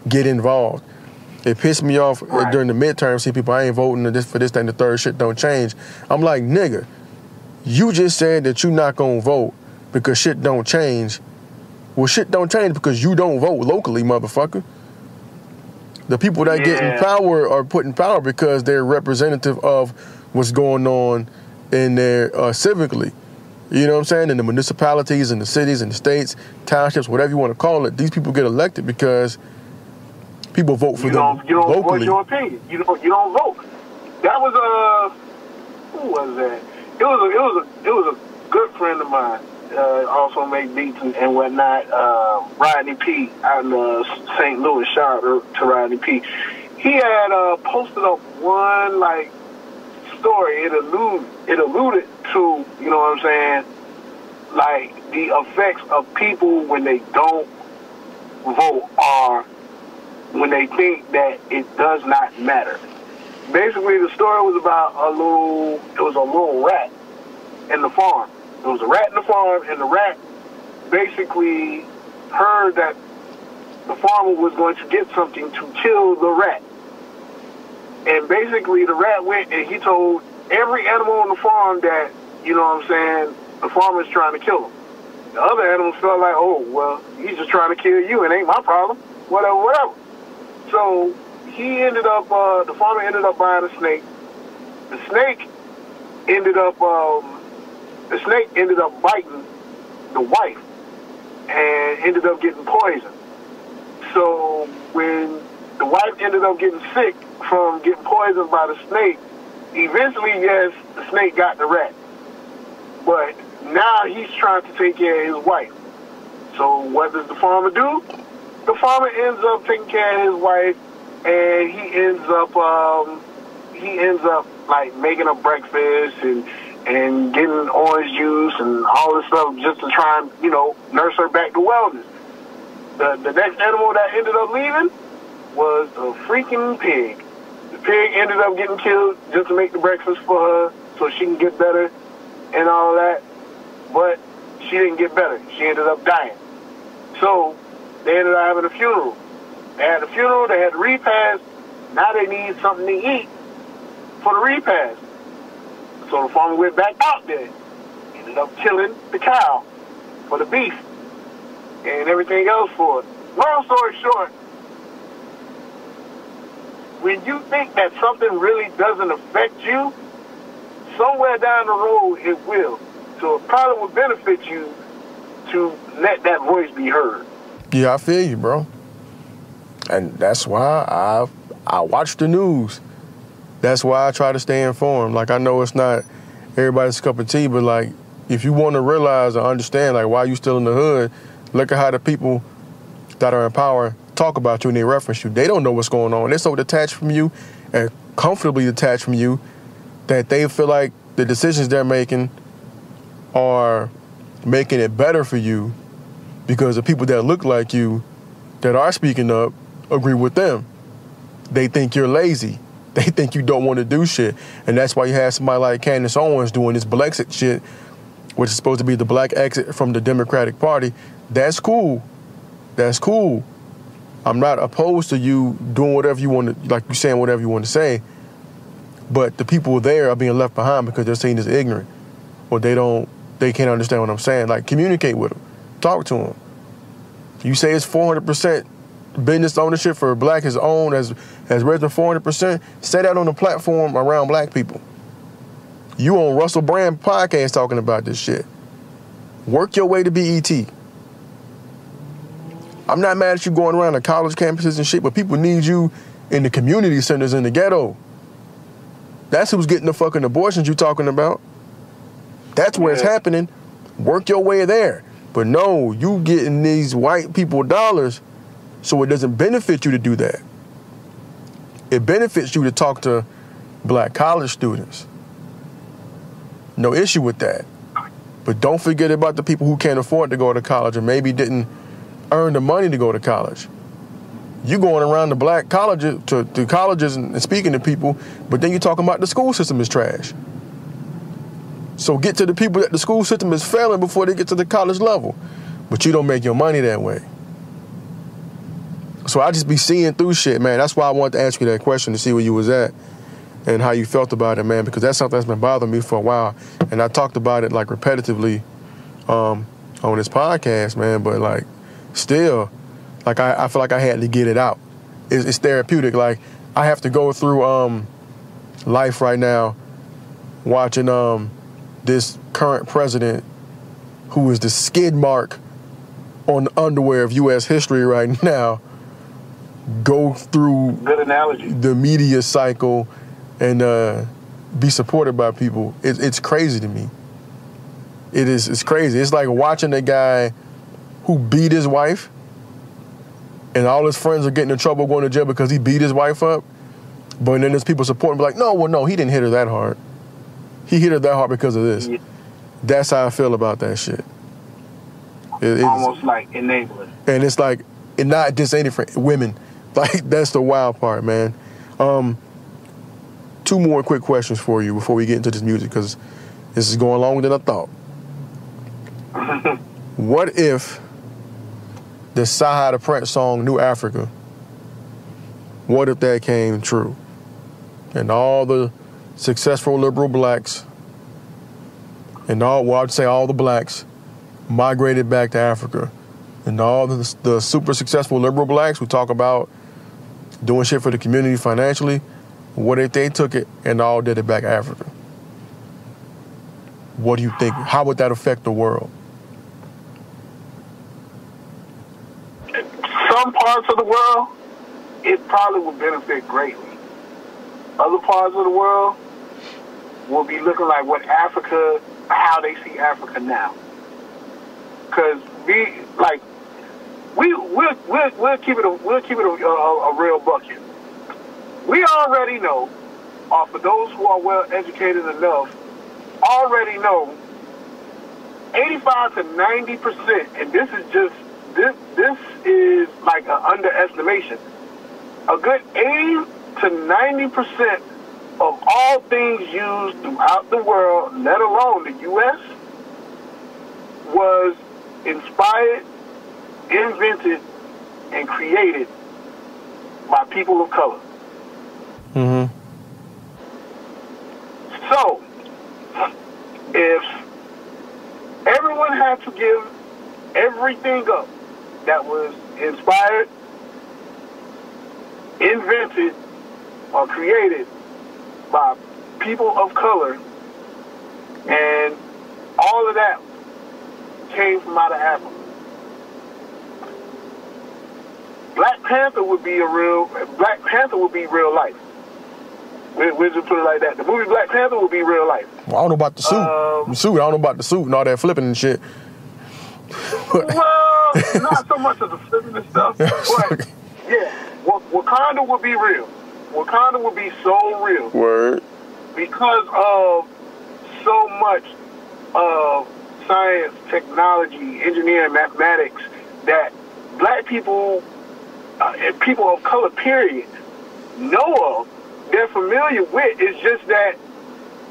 Get involved. It pissed me off during the midterm, see people, I ain't voting for this, that, and the third, shit don't change. I'm like, nigga, you just said that you not gonna vote because shit don't change. Well, shit don't change because you don't vote locally, motherfucker. The people that get in power are put in power because they're representative of what's going on in their civically. You know what I'm saying? In the municipalities, in the cities, in the states, townships, whatever you want to call it, these people get elected because people vote for them. You don't locally. Voice your opinion. You don't vote. That was a, who was that? It was a good friend of mine. Also make beats and whatnot. Rodney P out in St. Louis. Shout out to Rodney P. He had posted up one like story. It alluded to, you know what I'm saying, like the effects of people when they don't vote are when they think that it does not matter. Basically, the story was about a little rat in the farm. There was a rat in the farm, and the rat basically heard that the farmer was going to get something to kill the rat. And basically the rat went and he told every animal on the farm that, you know what I'm saying, the farmer's trying to kill him. The other animals felt like, oh, well, he's just trying to kill you. It ain't my problem. Whatever, whatever. So he ended up, the farmer ended up buying a snake. The snake ended up biting the wife and ended up getting poisoned. So when the wife ended up getting sick from getting poisoned by the snake, eventually, yes, the snake got the rat. But now he's trying to take care of his wife. So what does the farmer do? The farmer ends up taking care of his wife, and he ends up like making her breakfast and getting orange juice and all this stuff just to try and, you know, nurse her back to wellness. The next animal that ended up leaving was a freaking pig. The pig ended up getting killed just to make the breakfast for her so she can get better and all that. But she didn't get better. She ended up dying. So they ended up having a funeral. They had a funeral, they had a repast. Now they need something to eat for the repast. So the farmer went back out there, ended up killing the cow for the beef and everything else for it. Long story short, when you think that something really doesn't affect you, somewhere down the road it will. So it probably would benefit you to let that voice be heard. Yeah, I feel you, bro. And that's why I watch the news. That's why I try to stay informed. Like, I know it's not everybody's cup of tea, but, like, if you want to realize or understand, like, why you still in the hood, look at how the people that are in power talk about you and they reference you. They don't know what's going on. They're so detached from you and comfortably detached from you that they feel like the decisions they're making are making it better for you because the people that look like you that are speaking up agree with them. They think you're lazy. They think you don't want to do shit. And that's why you have somebody like Candace Owens doing this Blexit shit, which is supposed to be the black exit from the Democratic Party. That's cool. That's cool. I'm not opposed to you doing whatever you want to, like you saying whatever you want to say. But the people there are being left behind because they're seen as ignorant or they can't understand what I'm saying. Like, communicate with them. Talk to them. You say it's 400%. Business ownership for black is owned as raised to 400%. Say that on the platform around black people. You on Russell Brand podcast talking about this shit. Work your way to BET. I'm not mad at you going around to college campuses and shit, but people need you in the community centers in the ghetto. That's who's getting the fucking abortions you talking about. That's where it's happening. Work your way there. But no, you getting these white people dollars, so it doesn't benefit you to do that. It benefits you to talk to black college students. No issue with that. But don't forget about the people who can't afford to go to college or maybe didn't earn the money to go to college. You going around the black colleges to colleges and speaking to people, but then you're talking about the school system is trash. So get to the people that the school system is failing before they get to the college level. But you don't make your money that way. So I just be seeing through shit, man. That's why I wanted to ask you that question to see where you was at and how you felt about it, man, because that's something that's been bothering me for a while. And I talked about it, like, repetitively on this podcast, man, but, like, still, like, I feel like I had to get it out. It's therapeutic. Like, I have to go through life right now watching this current president who is the skid mark on the underwear of U.S. history right now go through the media cycle and be supported by people. It's crazy to me. It's crazy. It's like watching a guy who beat his wife and all his friends are getting in trouble going to jail because he beat his wife up, but then there's people supporting, be like, no, well, no, he didn't hit her that hard. He hit her that hard because of this. Yeah. That's how I feel about that shit. It's almost like enabling. And it's like, and not just any for women. Like, that's the wild part, man. Two more quick questions for you before we get into this music, because this is going longer than I thought. What if the Saha the Prince song, New Africa, what if that came true? And all the successful liberal blacks, and all, well, I'd say all the blacks, migrated back to Africa. And all the super successful liberal blacks who talk about doing shit for the community financially, what if they took it and all did it back to Africa? What do you think? How would that affect the world? Some parts of the world, it probably would benefit greatly. Other parts of the world will be looking like what Africa, how they see Africa now. Because we'll keep it a real bucket. We already know, or for those who are well educated enough, already know 85 to 90%, and this is just this is like an underestimation. A good 80 to 90% of all things used throughout the world, let alone the U.S., was inspired, invented, and created by people of color. Mm-hmm. So, if everyone had to give everything up that was inspired, invented, or created by people of color, and all of that came from out of Africa, Black Panther would be real life. We'll just put it like that. The movie Black Panther would be real life. Well, I don't know about the suit. I don't know about the suit and all that flipping and shit. Well, not so much of the flipping and stuff, but yeah, Wakanda would be real. Wakanda would be so real. Word. Because of so much of science, technology, engineering, mathematics that black people and people of color, period, know of, they're familiar with. It's just that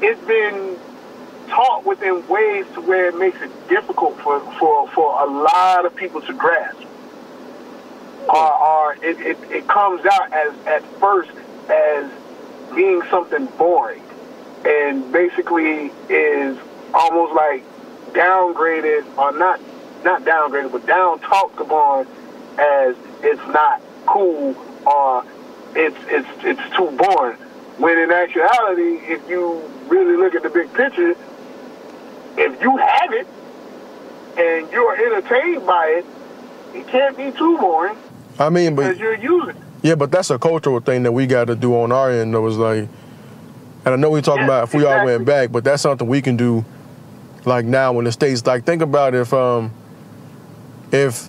it's been taught within ways to where it makes it difficult for a lot of people to grasp. It comes out at first as being something boring, and basically is almost like downgraded, or not downgraded, but down talked upon as it's not cool, or it's too boring. When in actuality, if you really look at the big picture, if you have it and you're entertained by it, You can't be too boring. I mean, but because you're using it. Yeah, but that's a cultural thing that we got to do on our end. That was like, and I know we talking about if we all went back, but that's something we can do. Like now, when the states, like think about if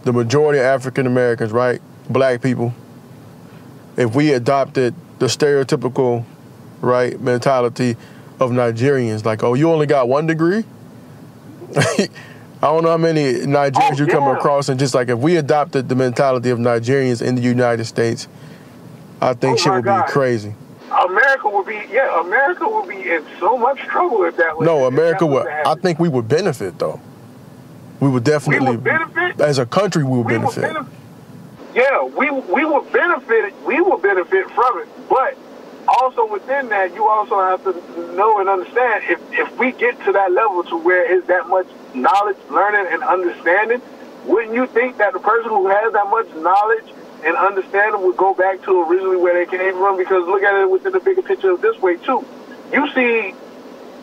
the majority of African Americans, right, black people, if we adopted the stereotypical, right, mentality of Nigerians, like, oh, you only got one degree. I don't know how many Nigerians you come across, and just like if we adopted the mentality of Nigerians in the United States, I think shit would be crazy. America would be, America would be in so much trouble if that was. No, America would. I think we would benefit though. We would definitely benefit as a country. We would benefit. Yeah, we would benefit. We would benefit from it, but also within that, you also have to know and understand if we get to that level to where it's that much knowledge, learning, and understanding, wouldn't you think that the person who has that much knowledge and understanding would go back to originally where they came from? Because look at it within the bigger picture of this way, too. You see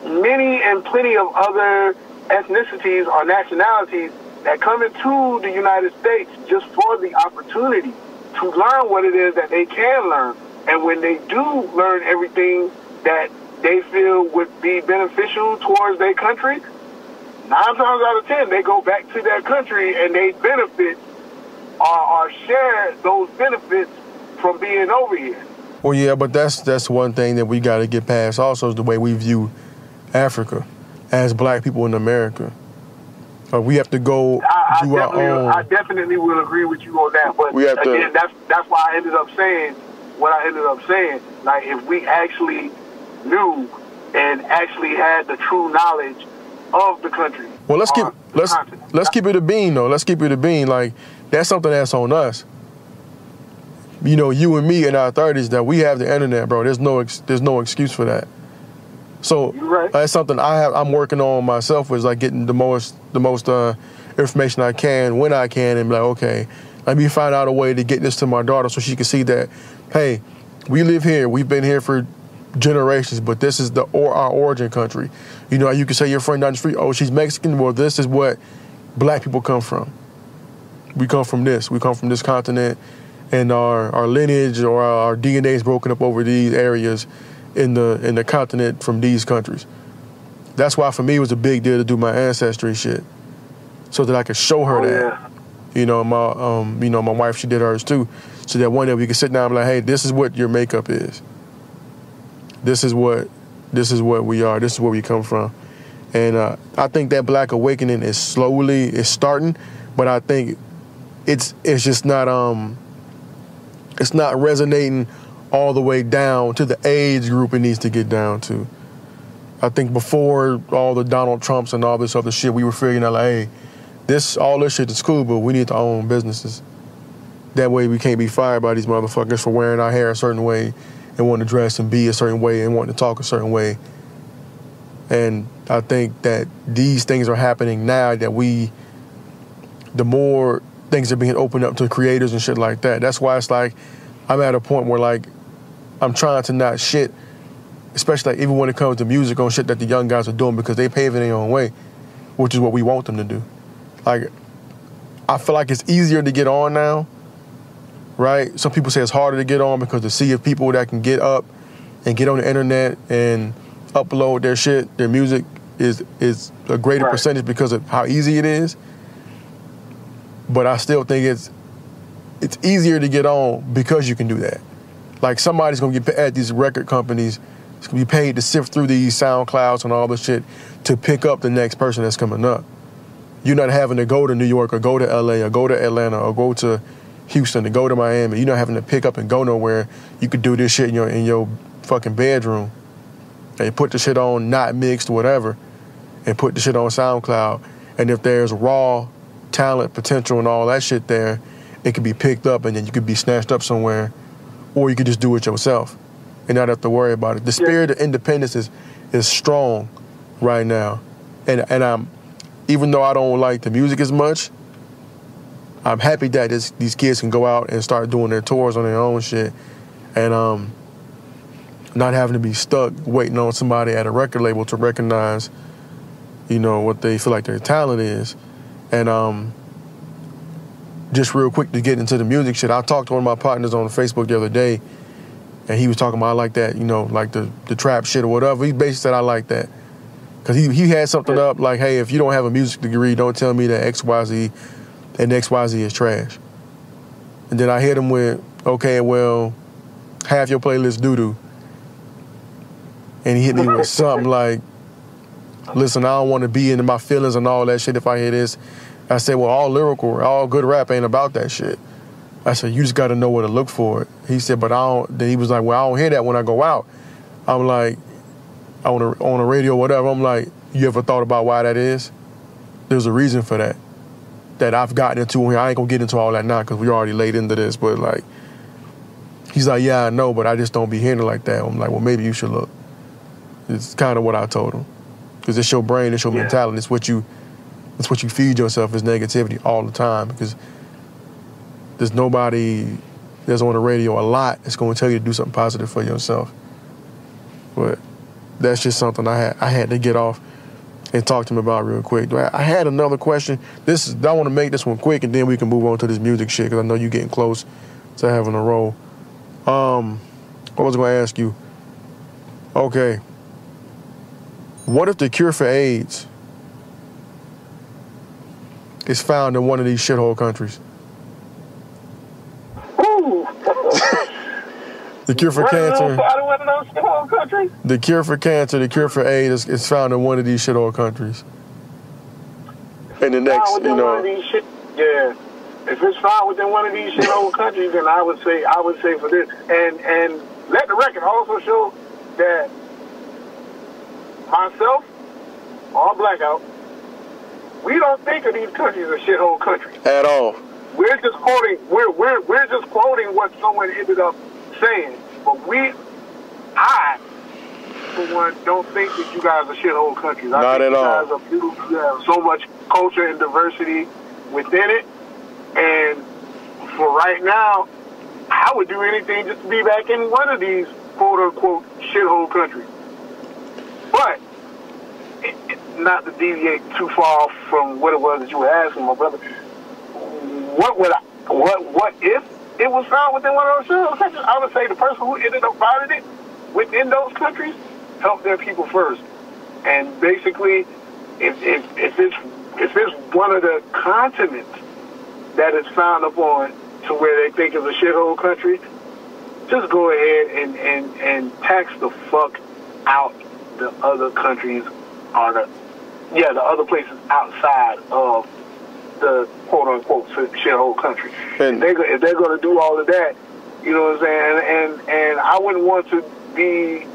many and plenty of other ethnicities or nationalities that come into the United States just for the opportunity to learn what it is that they can learn. And when they do learn everything that they feel would be beneficial towards their country, 9 times out of 10, they go back to their country and they benefit or share those benefits from being over here. Well, yeah, but that's one thing that we got to get past also is the way we view Africa as black people in America. We have to go do our own. I definitely will agree with you on that. But again, that's why I ended up saying what I ended up saying. Like, if we actually knew and actually had the true knowledge of the country. Well, let's keep it a bean though. Let's keep it a bean. Like, that's something that's on us. You know, you and me in our 30s that we have the internet, bro. There's no excuse for that. So right. That's something I'm working on myself, is like getting the most information I can when I can, and be like, okay, let me find out a way to get this to my daughter so she can see that, hey, we live here, we've been here for generations, but this is our origin country. You know, you can say your friend down the street, oh, she's Mexican. Well, this is what black people come from. We come from this. We come from this continent, and our lineage or our DNA is broken up over these areas in the continent from these countries. That's why for me it was a big deal to do my ancestry shit, so that I could show her that. Yeah. You know, my wife, she did hers too, so that one day we could sit down and be like, hey, this is what your makeup is. This is what we are. This is where we come from, and I think that black awakening is starting, but I think it's just not it's not resonating all the way down to the age group it needs to get down to. I think before all the Donald Trumps and all this other shit, we were figuring out like, hey, all this shit is cool, but we need to own businesses. That way we can't be fired by these motherfuckers for wearing our hair a certain way and wanting to dress and be a certain way and wanting to talk a certain way. And I think that these things are happening now that the more things are being opened up to creators and shit like that. That's why it's like, I'm at a point where like, I'm trying to not shit, especially like even when it comes to music on shit that the young guys are doing, because they paving their own way, which is what we want them to do. Like, I feel like it's easier to get on now, right? Some people say it's harder to get on because the sea of people that can get up and get on the internet and upload their shit, their music is a greater percentage because of how easy it is. But I still think it's easier to get on because you can do that. Like, somebody's gonna get at these record companies, it's gonna be paid to sift through these SoundClouds and all this shit to pick up the next person that's coming up. You're not having to go to New York or go to LA or go to Atlanta or go to Houston or go to Miami. You're not having to pick up and go nowhere. You could do this shit in your fucking bedroom and put the shit on Not Mixed, whatever, and put the shit on SoundCloud. And if there's raw talent, potential, and all that shit there, it could be picked up and then you could be snatched up somewhere, or you could just do it yourself and not have to worry about it. The spirit of independence is strong right now. And I'm, even though I don't like the music as much, I'm happy that these kids can go out and start doing their tours on their own shit, and not having to be stuck waiting on somebody at a record label to recognize, you know, what they feel like their talent is. And just real quick to get into the music shit, I talked to one of my partners on Facebook the other day, and he was talking about, I like that, you know, like the trap shit or whatever. He basically said, I like that. Because he had something up like, hey, if you don't have a music degree, don't tell me that XYZ and XYZ is trash. And then I hit him with, okay, well, half your playlist doo-doo. And he hit me with something like, listen, I don't want to be into my feelings and all that shit if I hear this. I said, well, all lyrical, all good rap ain't about that shit. I said, you just got to know where to look for it. He said, but I don't, then he was like, well, I don't hear that when I go out. I'm like, on the radio or whatever, I'm like, you ever thought about why that is? There's a reason for that, that I've gotten into here. I ain't going to get into all that now because we already laid into this, but like, he's like, yeah, I know, but I just don't be hearing it like that. I'm like, well, maybe you should look. It's kind of what I told him. Because it's your brain, it's your mentality, it's what you feed yourself is negativity all the time, because there's nobody that's on the radio a lot that's going to tell you to do something positive for yourself. But that's just something I had to get off and talk to him about real quick. I had another question. I want to make this one quick, and then we can move on to this music shit, because I know you're getting close to having a role. I was going to ask you, okay, what if the cure for AIDS is found in one of these shithole countries? The cure for cancer. One of those shithole countries? The cure for cancer, the cure for AIDS is found in one of these shithole countries. And the next, you know. Yeah. If it's found within one of these shithole countries, then I would say for this. And let the record also show that myself, all blackout, we don't think of these countries as shithole countries at all. We're just quoting. We're just quoting what someone ended up saying. But I, for one, don't think that you guys are shithole countries. Not at all. I think you guys are beautiful. You have so much culture and diversity within it. And for right now, I would do anything just to be back in one of these quote unquote shithole countries. But not to deviate too far from what it was that you were asking, my brother. What if it was found within one of those countries? I would say the person who ended up finding it within those countries helped their people first. And basically, if it's one of the continents that is found upon to where they think is a shithole country, just go ahead and tax the fuck out the other countries, are the other places outside of the quote-unquote shithole country. And if they're going to do all of that, you know what I'm saying? And I wouldn't want to be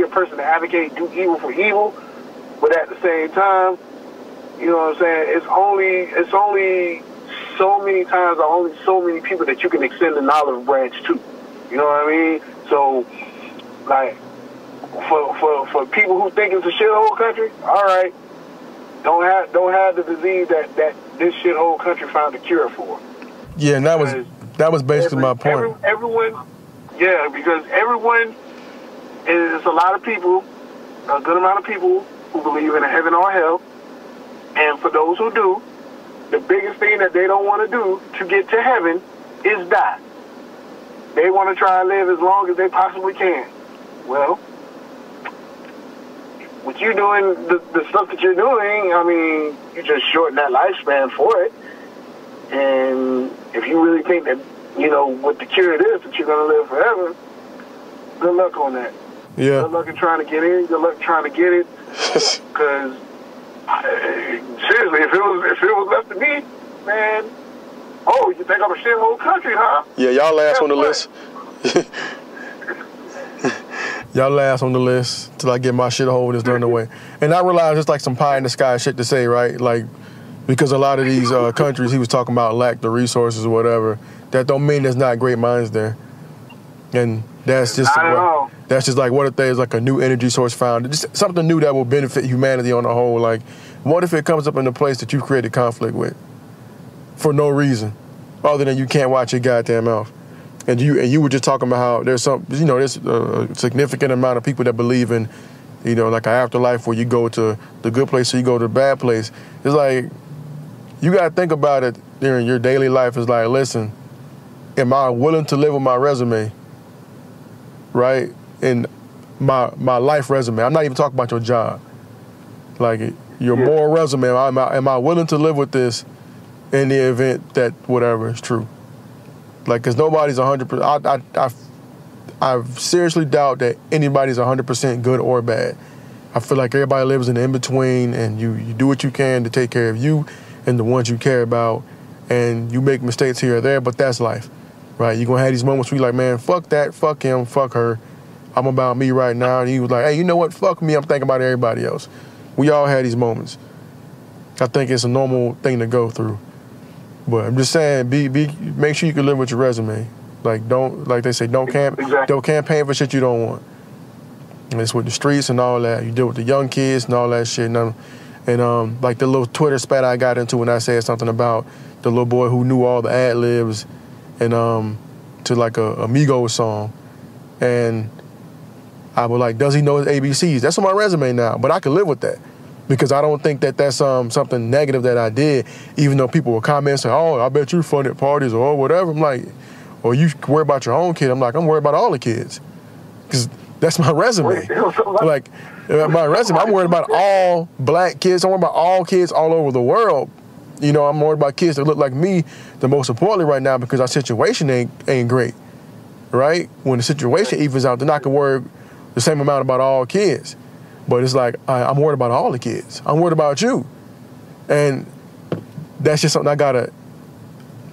a person to advocate do evil for evil, but at the same time, you know what I'm saying? It's only so many times, or only so many people that you can extend an olive branch to. You know what I mean? So, like, For people who think it's a shithole country, all right, don't have the disease that this shithole country found a cure for. Yeah, and that was basically my point. Because everyone is a lot of people, a good amount of people who believe in a heaven or hell, and for those who do, the biggest thing that they don't want to do to get to heaven is die. They want to try and live as long as they possibly can. Well, with you doing the stuff that you're doing, I mean, you just shorten that lifespan for it. And if you really think that, you know, what the cure it is, that you're going to live forever, good luck on that. Yeah. Good luck in trying to get in. Good luck trying to get it. Because, seriously, if it was left to me, man, oh, you think I'm a shithole country, huh? Yeah, y'all last on the list. Y'all last on the list till I get my shit hold and it's done away. And I realize it's like some pie in the sky shit to say, right? Like, because a lot of these countries he was talking about lack the resources or whatever. That don't mean there's not great minds there. And that's just like what if there's like a new energy source found, just something new that will benefit humanity on the whole. Like, what if it comes up in a place that you've created conflict with for no reason other than you can't watch your goddamn mouth? And you were just talking about how there's some, you know, there's a significant amount of people that believe in, you know, like an afterlife where you go to the good place or you go to the bad place. It's like, you got to think about it during your daily life is like, listen, am I willing to live with my resume, right? And my life resume. I'm not even talking about your job. Like your moral resume, am I willing to live with this in the event that whatever is true? Like, because nobody's 100%. I seriously doubt that anybody's 100% good or bad. I feel like everybody lives in the in-between, and you do what you can to take care of you and the ones you care about, and you make mistakes here or there, but that's life, right? You're going to have these moments where you're like, man, fuck that, fuck him, fuck her. I'm about me right now. And he was like, hey, you know what? Fuck me. I'm thinking about everybody else. We all had these moments. I think it's a normal thing to go through. But I'm just saying, make sure you can live with your resume. Like, don't, like they say, don't campaign for shit you don't want. And it's with the streets and all that. You deal with the young kids and all that shit. And like the little Twitter spat I got into when I said something about the little boy who knew all the ad-libs and to like a Migos song. And I was like, does he know his ABCs? That's on my resume now, but I can live with that. Because I don't think that that's something negative that I did, even though people will comment saying, oh, I bet you're fun at parties or whatever. I'm like, or you worry about your own kid. I'm like, I'm worried about all the kids. Because that's my resume. Like, my resume, I'm worried about all black kids. I'm worried about all kids all over the world. You know, I'm worried about kids that look like me the most importantly right now because our situation ain't great, right? When the situation evens out, then I can worry the same amount about all kids. But it's like, I'm worried about all the kids. I'm worried about you. And that's just something I gotta,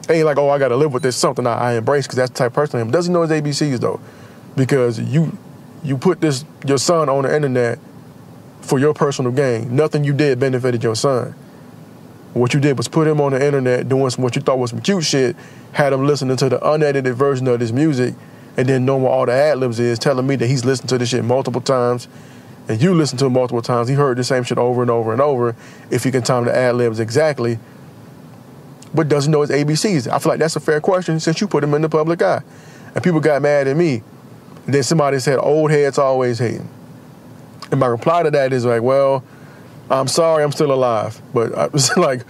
ain't like, oh, I gotta live with this. Something I embrace because that's the type of person I am. Doesn't know his ABCs though. Because you put this, your son on the internet for your personal gain. Nothing you did benefited your son. What you did was put him on the internet doing some, what you thought was some cute shit, had him listening to the unedited version of this music, and then knowing what all the ad-libs is, telling me that he's listened to this shit multiple times, and you listened to it multiple times. He heard the same shit over and over and over, if he can time the ad-libs exactly, but doesn't know his ABCs. I feel like that's a fair question since you put him in the public eye. And people got mad at me. And then somebody said, old heads always hating. And my reply to that is like, well, I'm sorry, I'm still alive. But I was like,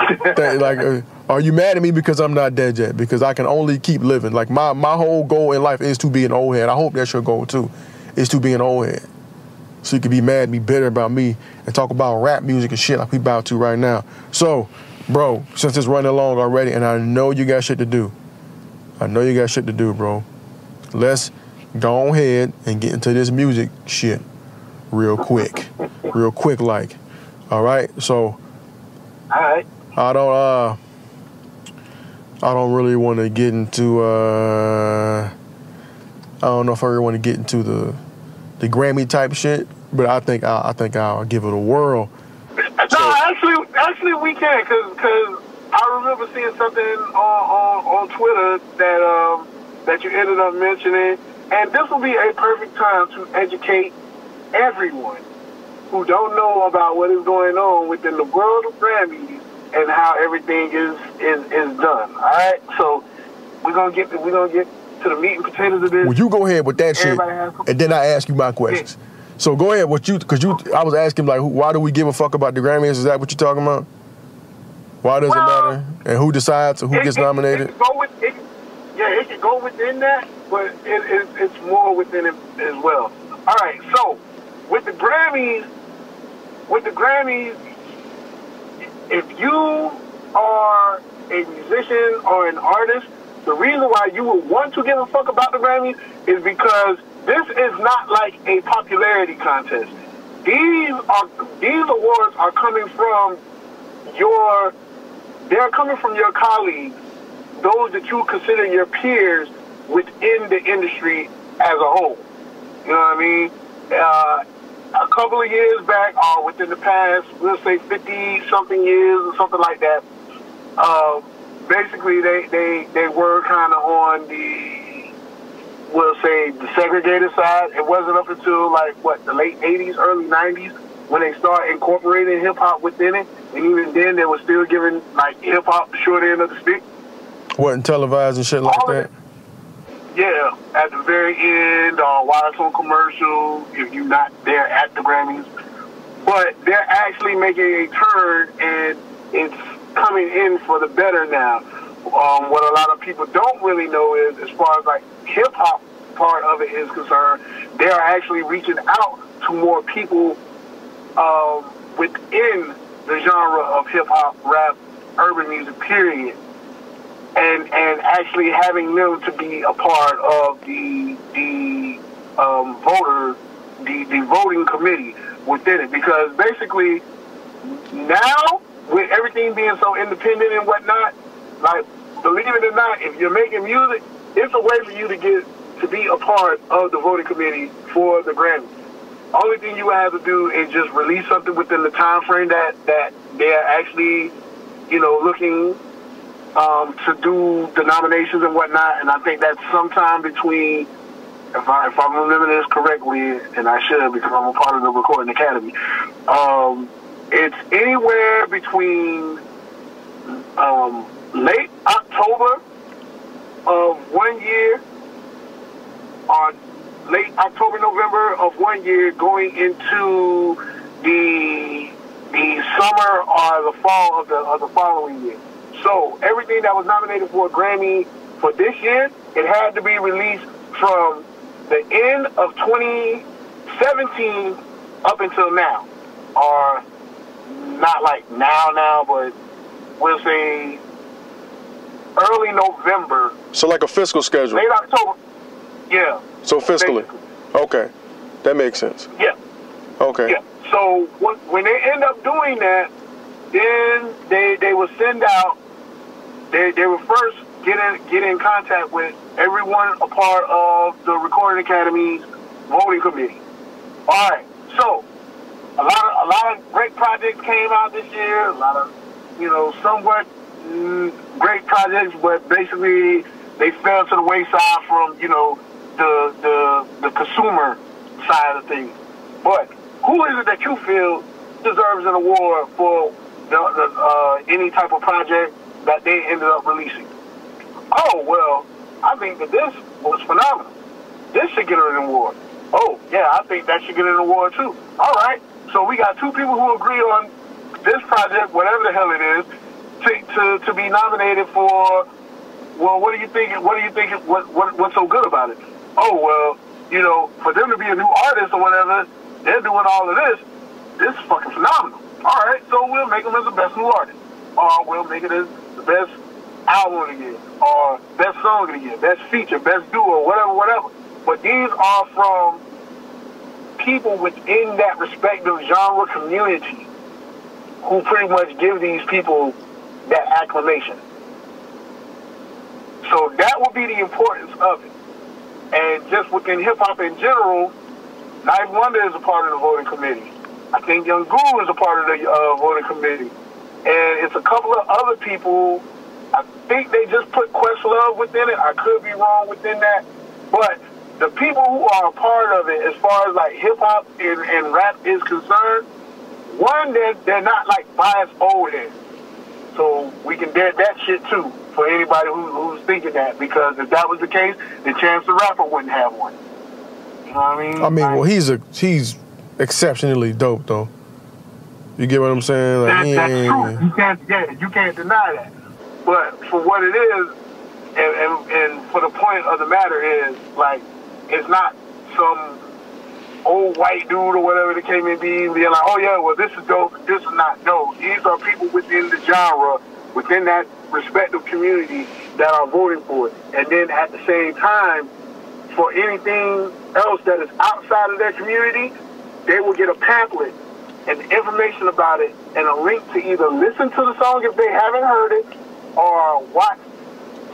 are you mad at me because I'm not dead yet? Because I can only keep living. Like my whole goal in life is to be an old head. I hope that's your goal too, is to be an old head. So you can be mad, be bitter about me, and talk about rap music and shit like we about to right now. So, bro, since it's running long already, and I know you got shit to do, bro. Let's go ahead and get into this music shit real quick like. All right? So, all right. I don't really want to get into I don't know if I really want to get into the Grammy type shit, but I think I'll give it a whirl. No, so, actually we can, cause I remember seeing something on Twitter that you ended up mentioning, and this will be a perfect time to educate everyone who don't know about what is going on within the world of Grammys and how everything is done. All right, so we're gonna get to the meat and potatoes of this. Well, you go ahead with that everybody shit, and then I ask you my questions. Yeah. So go ahead, I was asking like, why do we give a fuck about the Grammys? Is that what you're talking about? Why does it matter? And who decides who gets nominated? It can go within that, but it's more within it as well. All right, so with the Grammys, if you are a musician or an artist, the reason why you would want to give a fuck about the Grammys is because this is not like a popularity contest. These awards are coming from your colleagues, those that you consider your peers within the industry as a whole. You know what I mean? A couple of years back, or within the past, we'll say 50-something years or something like that, basically they were kind of on the, we'll say, the segregated side. It wasn't up until, like, what, the late 80s, early 90s, when they started incorporating hip-hop within it. And even then, they were still giving, like, hip-hop the short end of the stick. Wasn't televised and shit like that? Yeah, at the very end, why it's on commercial, if you're not there at the Grammys. But they're actually making a turn, and it's coming in for the better now. What a lot of people don't really know is, as far as like hip-hop part of it is concerned, they are actually reaching out to more people within the genre of hip-hop, rap, urban music, period. And actually having them to be a part of the voting committee within it. Because basically now, with everything being so independent and whatnot, like, believe it or not, if you're making music, it's a way for you to get to be a part of the voting committee for the Grammys. Only thing you have to do is just release something within the time frame that they're actually, you know, looking to do the nominations and whatnot. And I think that's sometime between, if I'm remembering this correctly, and I should because I'm a part of the Recording Academy, it's anywhere between late October of one year or late October, November of one year going into the summer or the fall of the following year. So everything that was nominated for a Grammy for this year, it had to be released from the end of 2017 up until now. Or not like now, but we'll say early November. So like a fiscal schedule. Late October. Yeah. So fiscally. Basically. Okay. That makes sense. Yeah. Okay. Yeah. So when they end up doing that, then they will send out, they will first get in contact with everyone a part of the Recording Academy's voting committee. All right. So a lot of great projects came out this year. A lot of, you know, somewhat great projects, but basically they fell to the wayside from, you know, the consumer side of things. But who is it that you feel deserves an award for the any type of project that they ended up releasing? Oh, well, I think that this was phenomenal. This should get an award. Oh, yeah, I think that should get an award too. All right, so we got two people who agree on this project, whatever the hell it is, to be nominated for. Well, what do you think? What do you think? What's so good about it? Oh, well, you know, for them to be a new artist or whatever, they're doing all of this. This is fucking phenomenal. All right, so we'll make them as the best new artist, or we'll make it as the best album of the year, or best song of the year, best feature, best duo, whatever. But these are from people within that respective genre community who pretty much give these people that acclamation. So that would be the importance of it. And just within hip-hop in general, Knife Wonder is a part of the voting committee. I think Young Guru is a part of the voting committee. And it's a couple of other people. I think they just put Questlove within it. I could be wrong within that. But the people who are a part of it, as far as like hip-hop and rap is concerned, one, they're not like biased old heads. So we can dead that shit too, for anybody who's thinking that, because if that was the case, then Chance the Rapper wouldn't have one. You know what I mean? I mean, well, he's exceptionally dope though. You get what I'm saying? Like, that's true. You can't deny that. But for what it is, and for the point of the matter is, like, it's not some old white dude or whatever that came in being like, oh yeah, well this is dope, this is not dope. These are people within the genre, within that respective community that are voting for it. And then at the same time, for anything else that is outside of their community, they will get a pamphlet and information about it and a link to either listen to the song if they haven't heard it, or watch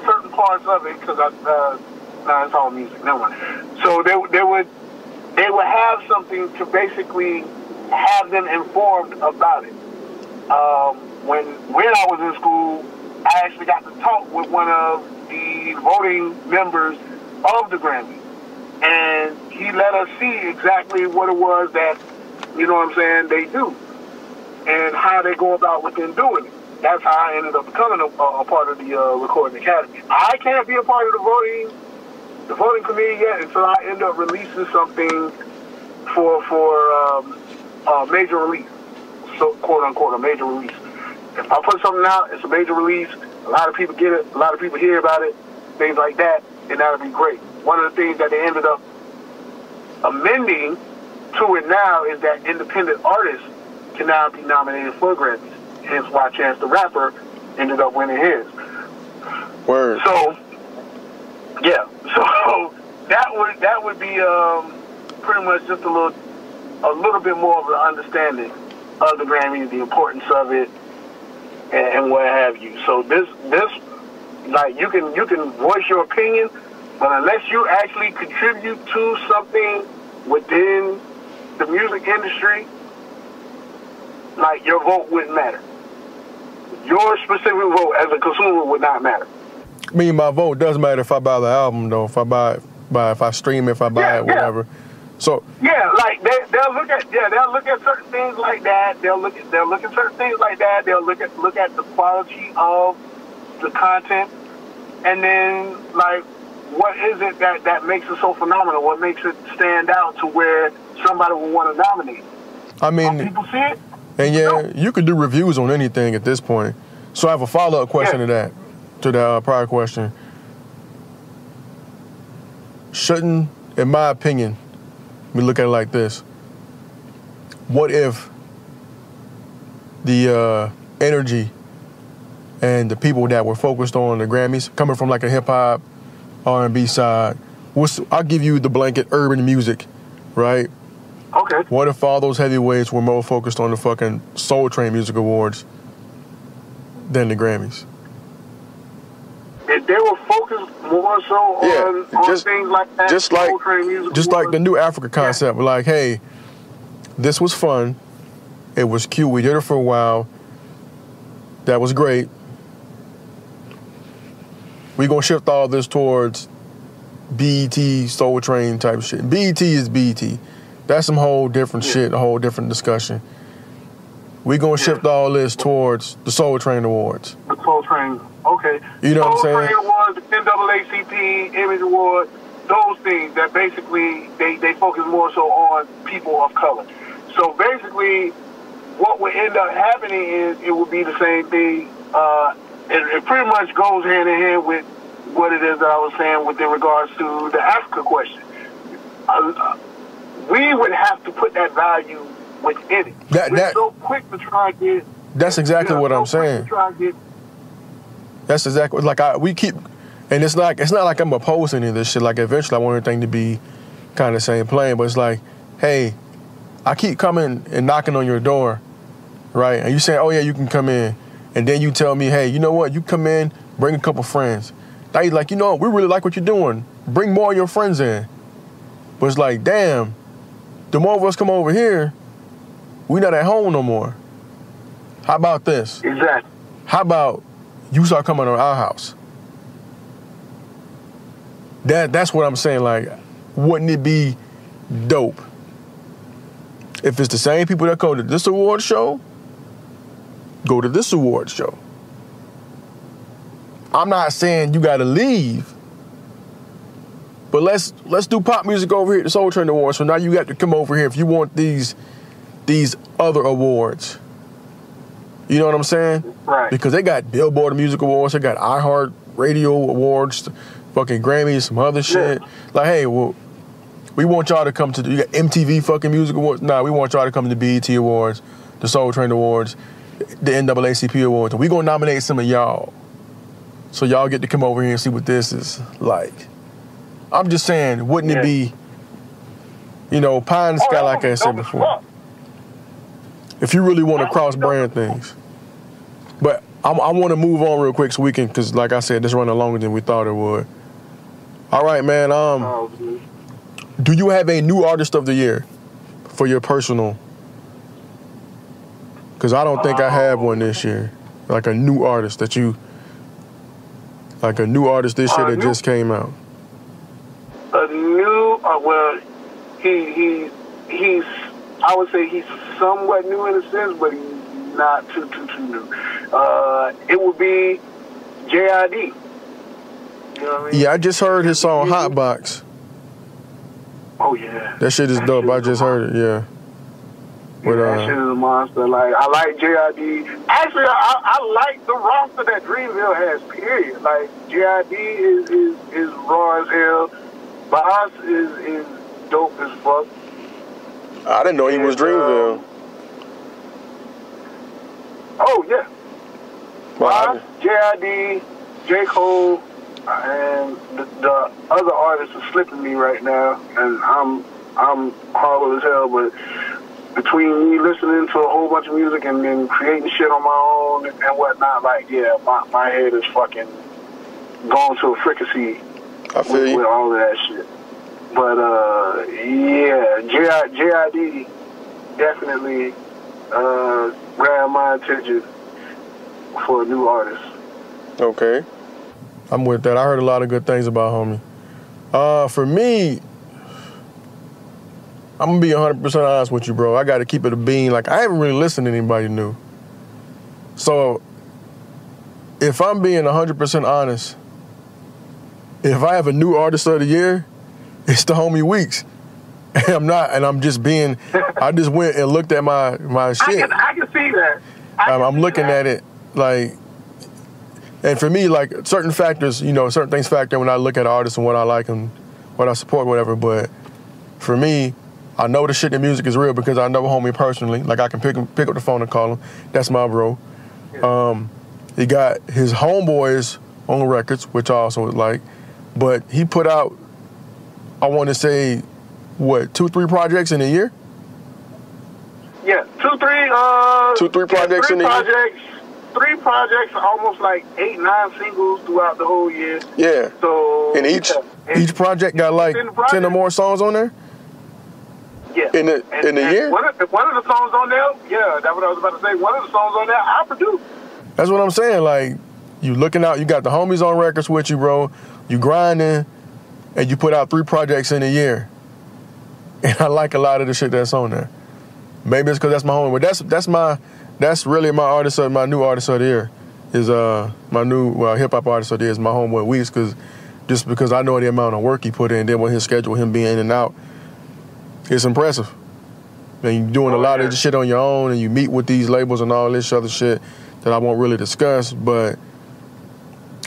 certain parts of it, because it's all music, never mind. So they would have something to basically have them informed about it. When I was in school, I actually got to talk with one of the voting members of the Grammy, and he let us see exactly what it was that, you know what I'm saying, they do, and how they go about within doing it. That's how I ended up becoming a part of the Recording Academy. I can't be a part of the voting committee yet until I end up releasing something for a major release, so quote unquote a major release. I'll put something out. It's a major release. A lot of people get it. A lot of people hear about it. Things like that. And that'll be great. One of the things that they ended up amending to it now is that independent artists can now be nominated for Grammys. Hence why Chance the Rapper ended up winning his. Word. So, yeah. So that would be pretty much just a little bit more of an understanding of the Grammys, the importance of it, and what have you. So this like you can voice your opinion, but unless you actually contribute to something within the music industry, like your vote wouldn't matter. Your specific vote as a consumer would not matter. I mean, my vote does matter if I buy the album, though. If I buy it, if I stream it, whatever. So yeah, like they'll look at certain things like that. They'll look at certain things like that. They'll look at the quality of the content, and then like, what is it that makes it so phenomenal? What makes it stand out to where somebody will want to nominate? I mean, do people see it? And yeah, no. You could do reviews on anything at this point. So I have a follow-up question to the prior question. Shouldn't, in my opinion, we look at it like this. What if the energy and the people that were focused on the Grammys, coming from like a hip-hop, R&B side, I'll give you the blanket urban music, right? Okay. What if all those heavyweights were more focused on the fucking Soul Train Music Awards than the Grammys? If they were focused more so on things like that, just like Soul Train Music Awards, like the New Africa concept, like, hey, this was fun, it was cute, we did it for a while, that was great. We're going to shift all this towards BET, Soul Train type shit. BET is BET. That's some whole different shit, a whole different discussion. We're going to shift all this towards the Soul Train Awards. The Soul Train, okay. You know what I'm saying? Soul Train Awards, the NAACP, Image Award, those things that basically they focus more so on people of color. So basically what would end up happening is it would be the same thing. It pretty much goes hand in hand with what it is that I was saying within regards to the Africa question. We would have to put that value within it. We're so quick to try and get. That's exactly what I'm saying. That's exactly like we keep, and it's not like I'm opposed to any of this shit. Like eventually, I want everything to be kind of same plane. But it's like, hey, I keep coming and knocking on your door, right? And you saying, oh yeah, you can come in. And then you tell me, hey, you know what? You come in, bring a couple friends. Now you're like, you know, we really like what you're doing. Bring more of your friends in. But it's like, damn, the more of us come over here, we're not at home no more. How about this? Exactly. How about you start coming to our house? That's what I'm saying. Like, wouldn't it be dope if it's the same people that go to this award show? Go to this award show. I'm not saying you gotta leave, but let's do pop music over here at the Soul Train Awards. So now you got to come over here if you want these other awards. You know what I'm saying? Right. Because they got Billboard Music Awards, they got iHeart Radio Awards, fucking Grammys, some other shit. Yeah. Like, hey, well, we want y'all to come to you got MTV fucking Music Awards. Nah, we want y'all to come to the BET Awards, the Soul Train Awards, the NAACP Awards. We're going to nominate some of y'all. So y'all get to come over here and see what this is like. I'm just saying, wouldn't it be, you know, pie in the sky like I said before. If you really want to cross-brand things. But I want to move on real quick so we can, because like I said, this running longer than we thought it would. All right, man. Do you have a new artist of the year for your personal? Because I don't think I have one this year. Like a new artist that just came out. A new, well, he's, I would say he's somewhat new in a sense, but he's not too new. It would be J.I.D. You know what I mean? Yeah, I just heard his song Hotbox. Oh, yeah. That shit is dope. I just heard it, yeah. But, that shit is a monster. Like, I like J.I.D. Actually, I like the roster that Dreamville has, period. Like, J.I.D. is raw as hell. Boss is dope as fuck. I didn't know he was Dreamville. Oh, yeah. Boss, J.I.D., J. Cole, and the other artists are slipping me right now. And I'm horrible as hell, but... between me listening to a whole bunch of music and then creating shit on my own and whatnot, like, yeah, my head is fucking going to a fricassee with all of that shit. But, yeah, J.I.D. definitely grabbed my attention for a new artist. Okay. I'm with that. I heard a lot of good things about homie. For me... I'm going to be 100% honest with you, bro. I got to keep it a bean. Like, I haven't really listened to anybody new. So, if I'm being 100% honest, if I have a new artist of the year, it's the homie Weeks. And I'm not, and I'm just being, I just went and looked at my shit. I can see that. I'm looking at it, like, and for me, like, certain factors, you know, certain things factor when I look at artists and what I like and what I support, whatever, but for me, I know the shit in music is real because I know a homie personally. Like, I can pick up the phone and call him. That's my bro. Yeah. He got his homeboys on records, which I also would like. But he put out, I want to say, what, 2-3 projects in a year? Yeah, 2-3. 2-3 projects in a year. 3 projects, almost like 8-9 singles throughout the whole year. Yeah. So and each project got like 10 or more songs on there. Yeah. In the year? One of the songs on there, yeah, that's what I was about to say. One of the songs on there, I produced. That's what I'm saying. Like, you looking out, you got the homies on records with you, bro. You grinding, and you put out 3 projects in a year. And I like a lot of the shit that's on there. Maybe it's because that's my homie, but that's really my artist, my new artist of the year. Is my new hip-hop artist of the year is my homeboy Weeks, because I know the amount of work he put in, then with his schedule, him being in and out. It's impressive. And you're doing a lot of this shit on your own, and you meet with these labels and all this other shit that I won't really discuss, but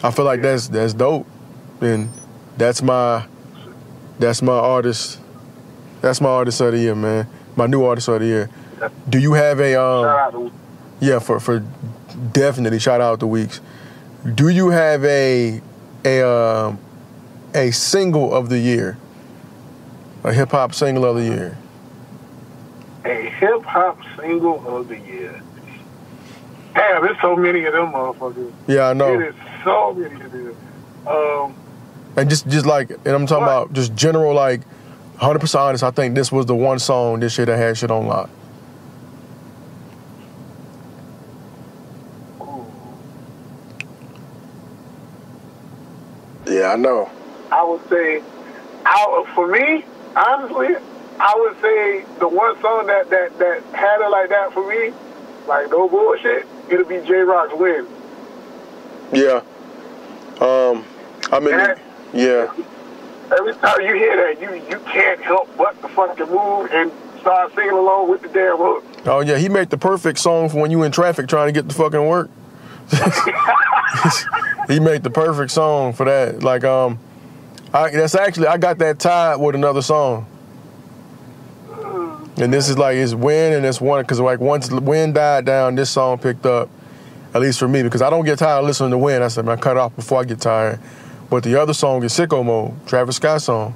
I feel like that's dope. And that's my artist of the year, man. My new artist of the year. Do you have a shout out. Yeah, for definitely shout out to Weeks. Do you have a single of the year? A hip-hop single of the year. A hip-hop single of the year. Damn, there's so many of them motherfuckers. Yeah, I know. There's so many of them. And just like, and I'm talking about just general, like, 100% honest, I think this was the one song this year that had shit on lock. Ooh. Yeah, I know. I would say, for me... honestly, I would say the one song that had it like that for me, like no bullshit, it'll be J-Rock's Win. Yeah. I mean, yeah. Every time you hear that, you can't help but to fucking move and start singing along with the damn hook. Oh, yeah, he made the perfect song for when you in traffic trying to get the fucking work. He made the perfect song for that. Like, I got that tied with another song. And this is like, it's Win and it's One, because like once Win died down, this song picked up, at least for me, because I don't get tired of listening to Win. I said, man, I cut it off before I get tired. But the other song is Sicko Mode, Travis Scott's song.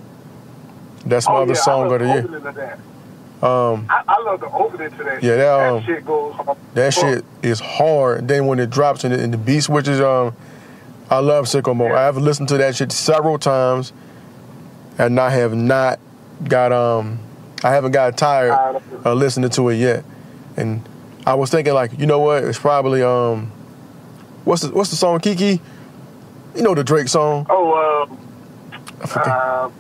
That's my other song of the year. I love the opening to that. Yeah, that shit goes hard. That shit is hard. Then when it drops and the beat switches, I love Sicko Mode. I have listened to that shit several times, and I have not got I haven't got tired of listening to it yet. And I was thinking, like, you know what? It's probably what's the song Kiki? You know the Drake song? Oh,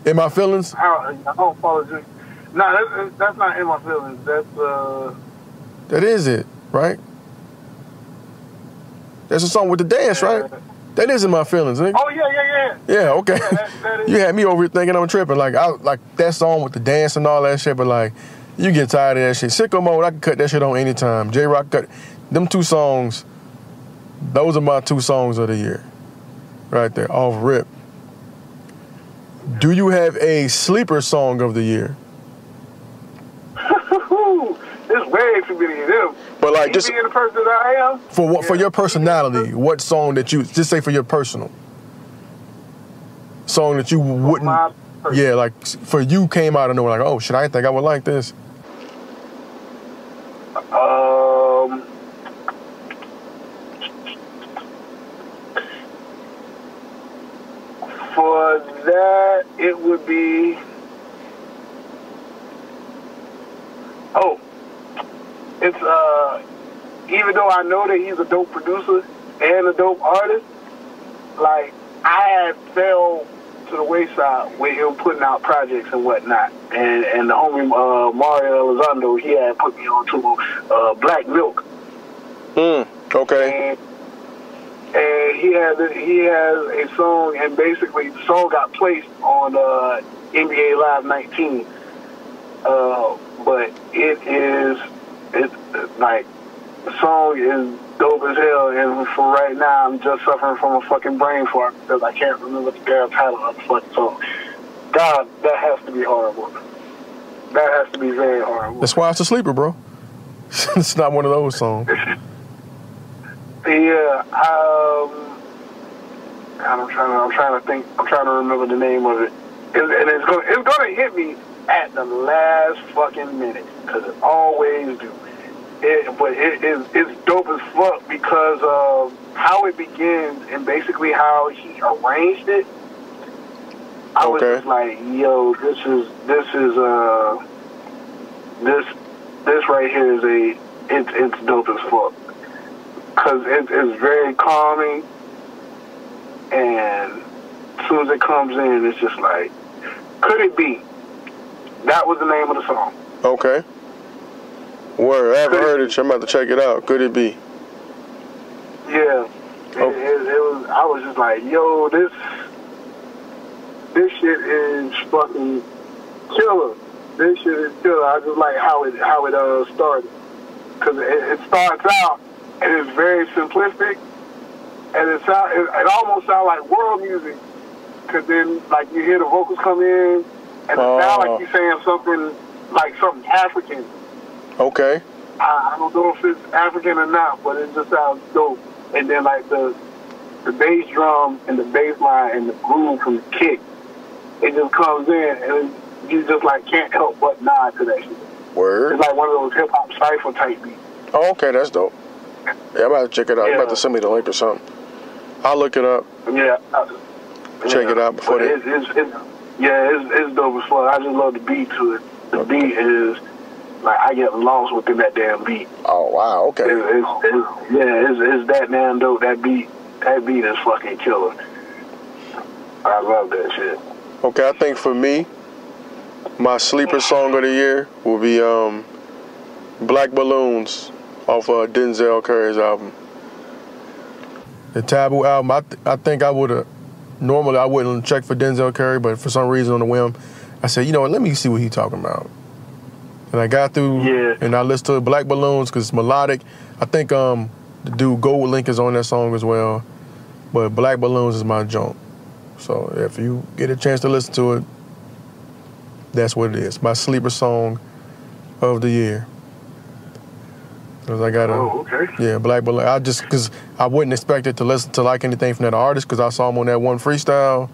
In My Feelings. I don't follow Drake. No, that's not In My Feelings. That's that is it, right? That's a song with the dance, right? That is In My Feelings, nigga. Oh, yeah. Yeah, okay. Yeah, that is. You had me over here thinking I'm tripping. Like, that song with the dance and all that shit, but, like, You get tired of that shit. Sicko Mode, I can cut that shit on anytime. J-Rock, cut them two songs. Those are my two songs of the year. Right there, off rip. Do you have a sleeper song of the year? There's way too many of them. But like, just being the person that I am. For what? Yeah. For your personality, what song that you just say for your personal song that you wouldn't? Yeah, like for you came out of nowhere. Like, oh shit, I didn't think I would like this. For that, it would be... Oh, it's, even though I know that he's a dope producer and a dope artist, like, I had fell to the wayside with him putting out projects and whatnot. And the homie, Mario Elizondo, he had put me on to Black Milk. Hmm, okay. And he has a song, and basically the song got placed on NBA Live 19. But it's like, the song is dope as hell, and for right now I'm just suffering from a fucking brain fart because I can't remember the damn title of the fucking song. God, that has to be horrible. That has to be very horrible. That's why it's a sleeper, bro. It's not one of those songs. Yeah, I'm trying to remember the name of it. It's gonna hit me at the last fucking minute, because it always do. But it's dope as fuck because of how it begins and basically how he arranged it. I was just like, yo, this right here is it's dope as fuck. Because it's very calming, and as soon as it comes in, it's just like, could it be? That was the name of the song. Okay. Word, I haven't heard it. I'm about to check it out. Could it be? Yeah. It was. I was just like, yo, this shit is fucking killer. This shit is killer. I just like how it started, because it starts out. And it's very simplistic, and it almost sounds like world music, because then, like, you hear the vocals come in, and it sounds like you're saying something African. Okay. I don't know if it's African or not, but it just sounds dope. And then, like, the bass drum and the bass line and the groove from the kick, it just comes in, and you just, like, can't help but nod to that shit. Word. It's like one of those hip-hop cypher type beats. Oh, okay, that's dope. Yeah, I'm about to check it out. Yeah. You're about to send me the link or something. I'll look it up. Yeah. Check it out before that. It's dope as fuck. I just love the beat to it. The beat is, like, I get lost within that damn beat. Oh, wow. Okay. It's that damn dope. That beat is fucking killer. I love that shit. Okay, I think for me, my sleeper song of the year will be Black Balloons, off Denzel Curry's album. The Taboo album, I think I would've, normally I wouldn't check for Denzel Curry, but for some reason on a whim, I said, you know what, let me see what he's talking about. And I got through, and I listened to Black Balloons, because it's melodic. I think the dude Gold Link is on that song as well, but Black Balloons is my jump. So if you get a chance to listen to it, that's what it is. My sleeper song of the year. Cause I got a, Black Balloon. I just, cause I wouldn't expect it to listen to like anything from that artist, cause I saw him on that one freestyle,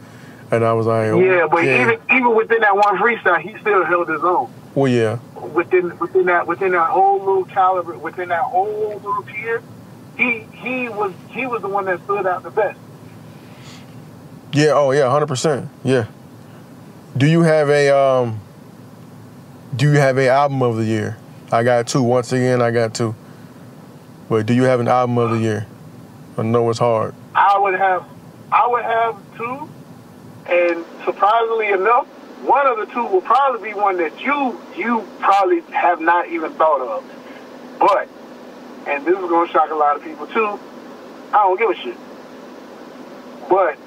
and I was like, even within that one freestyle, he still held his own. Well, yeah. Within that whole little caliber, within that whole little tier, he was the one that stood out the best. Yeah. Oh yeah. 100%. Yeah. Do you have a album of the year? I got two. Once again, I got two. But do you have an album of the year? I know it's hard. I would have two, and surprisingly enough, one of the two will probably be one that you probably have not even thought of. But, and this is gonna shock a lot of people too, I don't give a shit. But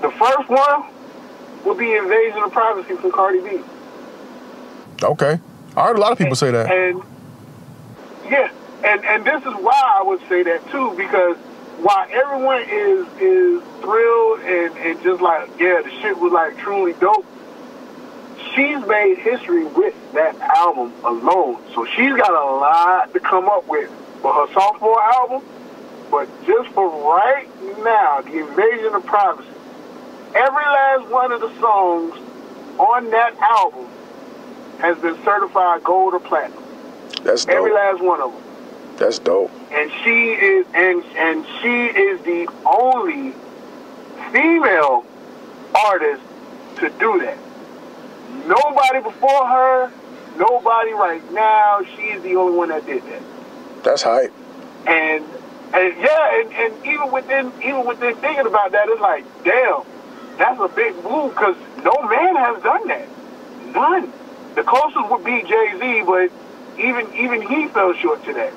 the first one will be Invasion of Privacy from Cardi B. Okay. I heard a lot of people say that. And yeah, and this is why I would say that too, because while everyone is thrilled and just like, yeah, the shit was like truly dope, she's made history with that album alone. So she's got a lot to come up with for her sophomore album. But just for right now, the invasion of privacy, every last one of the songs on that album has been certified gold or platinum. That's dope. Every last one of them. That's dope. And she is, and she is the only female artist to do that. Nobody before her, nobody right now. She is the only one that did that. That's hype. And yeah, and even within thinking about that, it's like, damn, that's a big move, because no man has done that. None. The closest would be Jay-Z, but even he fell short to that.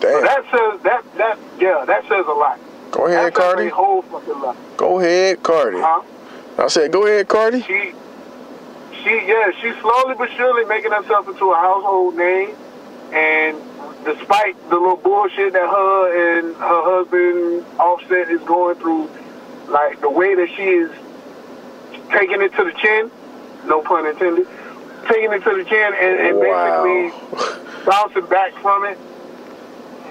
Damn. So that says that says a lot. Go ahead, that Cardi. Says a whole fucking lot. Go ahead, Cardi. Huh? I said, go ahead, Cardi. She's slowly but surely making herself into a household name, and despite the little bullshit that her and her husband Offset is going through, like the way that she is taking it to the chin, no pun intended, taking it to the chin and wow, basically bouncing back from it.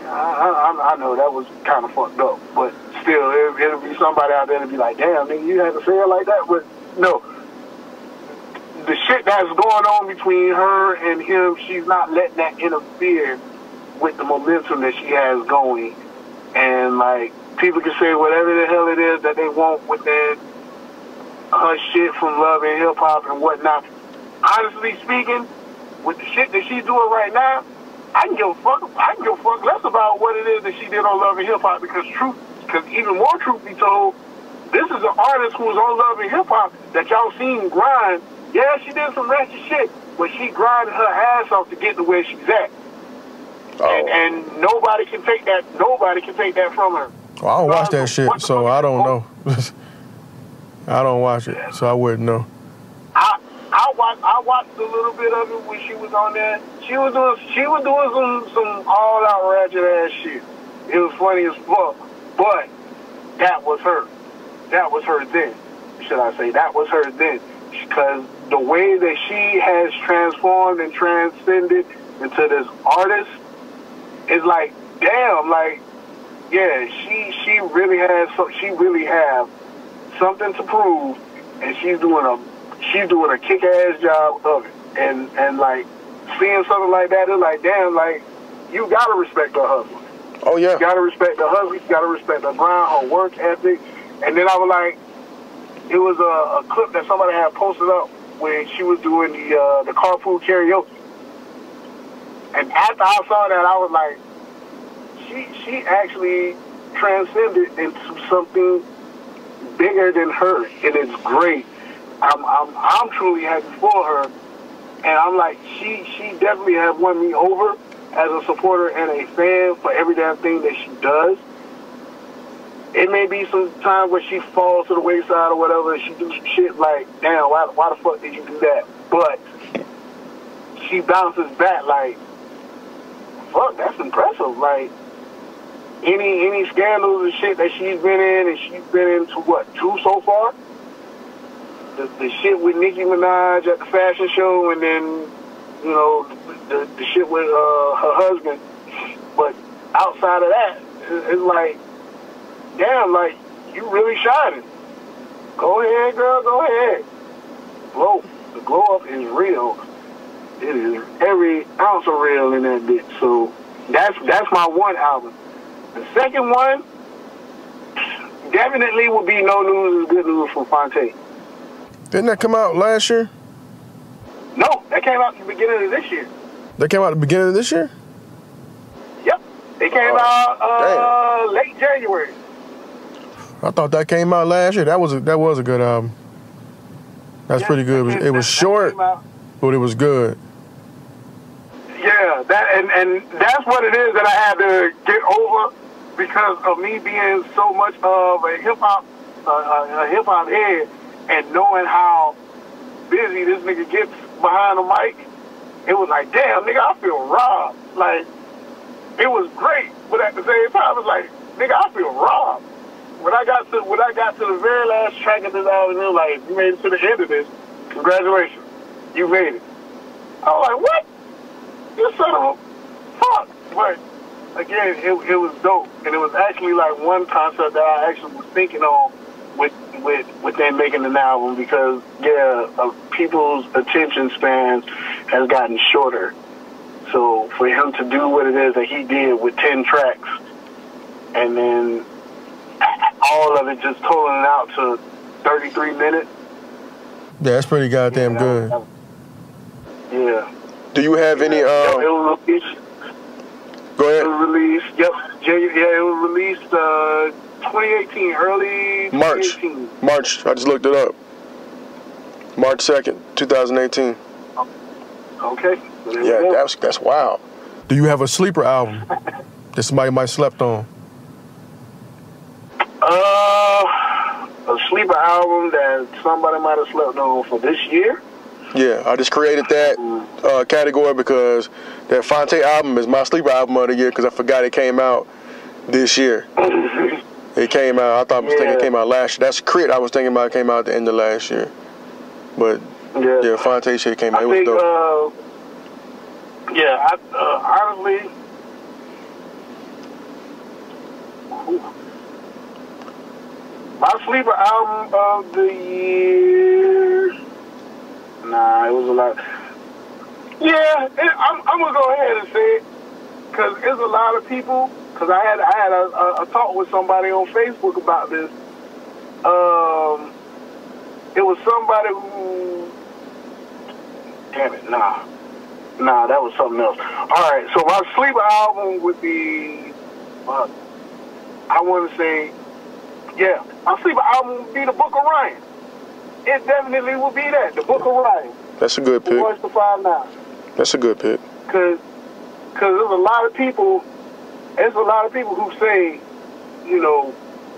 I know that was kind of fucked up, but still, it'll be somebody out there to be like, damn, nigga, you had to say it like that. But no, the shit that's going on between her and him, she's not letting that interfere with the momentum that she has going. And like, people can say whatever the hell it is that they want within her shit from Love and Hip Hop and whatnot. Honestly speaking, with the shit that she's doing right now, I can give a fuck less about what it is that she did on Love and Hip Hop, because even more truth be told, this is an artist who's on Love and Hip Hop that y'all seen grind. Yeah, she did some ratchet shit, but she grinded her ass off to get to where she's at. Oh. And nobody can take that. Nobody can take that from her. Well, I don't watch that shit, so I don't know. I don't watch it, so I wouldn't know. I watched a little bit of it when she was on there. She was doing some all out ratchet ass shit. It was funny as fuck, but that was her. That was her then. Should I say that was her then? Because the way that she has transformed and transcended into this artist is like, damn, like, yeah, she really has something to prove, and she's doing a kick ass job of it. And like, seeing something like that is like, damn, like, you gotta respect her hustle. Oh yeah, you gotta respect the hustle. You gotta respect the grind, her work ethic. And then I was like, it was a clip that somebody had posted up when she was doing the carpool karaoke. And after I saw that, I was like, she actually transcended into something bigger than her, and it's great. I'm truly happy for her, and I'm like, she definitely has won me over as a supporter and a fan for every damn thing that she does. It may be some times where she falls to the wayside or whatever, and she do some shit like, damn, why the fuck did you do that? But she bounces back like, fuck, that's impressive. Like, any scandals and shit that she's been in, and she's been into what, 2 so far? The shit with Nicki Minaj at the fashion show, and then, you know, the shit with her husband. But outside of that, it's like, damn, like, you really shining. Go ahead, girl, go ahead. The glow up is real. It is every ounce of real in that bitch. So that's my one album. The second one definitely would be No News Is Good News from Fontaine. Didn't that come out last year? No, that came out at the beginning of this year. That came out at the beginning of this year? Yep. It came out late January. I thought that came out last year. That was a good album. That's pretty good. It was short, but it was good. Yeah, that and that's what it is that I had to get over, because of me being so much of a hip hop head, and knowing how busy this nigga gets behind the mic, It was like, damn, nigga, I feel robbed. Like, it was great, but at the same time, it was like, nigga, I feel robbed. When I got to the very last track of this album, it was like, you made it to the end of this. Congratulations, you made it. I was like, what? You son of a fuck. But again, it was dope, and it was actually like one concept that I actually was thinking on with them making an album, because people's attention spans has gotten shorter. So for him to do what it is that he did with 10 tracks, and then all of it just totaling out to 33 minutes. Yeah, that's pretty goddamn good. Yeah. Do you have any? It was released. Go ahead. It was released. Yep. Yeah, it was released 2018, early March. 2018. March. I just looked it up. March 2nd, 2018. Okay. Yeah, that's wild. Do you have a sleeper album that somebody might slept on? A sleeper album that somebody might have slept on for this year? Yeah, I just created that category because that Fonte album is my sleeper album of the year because I forgot it came out this year. It came out, I was thinking it came out last year. That's Crit I was thinking about came out at the end of last year. But yeah Fonte shit came out. It was dope. Honestly, my sleeper album of the year. Nah, it was a lot. Yeah, I'm gonna go ahead and say it, cause it's a lot of people. Cause I had a talk with somebody on Facebook about this. It was somebody who. Damn it, nah. Nah, that was something else. Alright, so my sleeper album would be, I want to say, yeah, my sleeper album would be The Book of Ryan. It definitely would be that, The Book of Ryan. That's a good pick. Voice to 5'9". That's a good pick. Cause there's a lot of people who say, you know,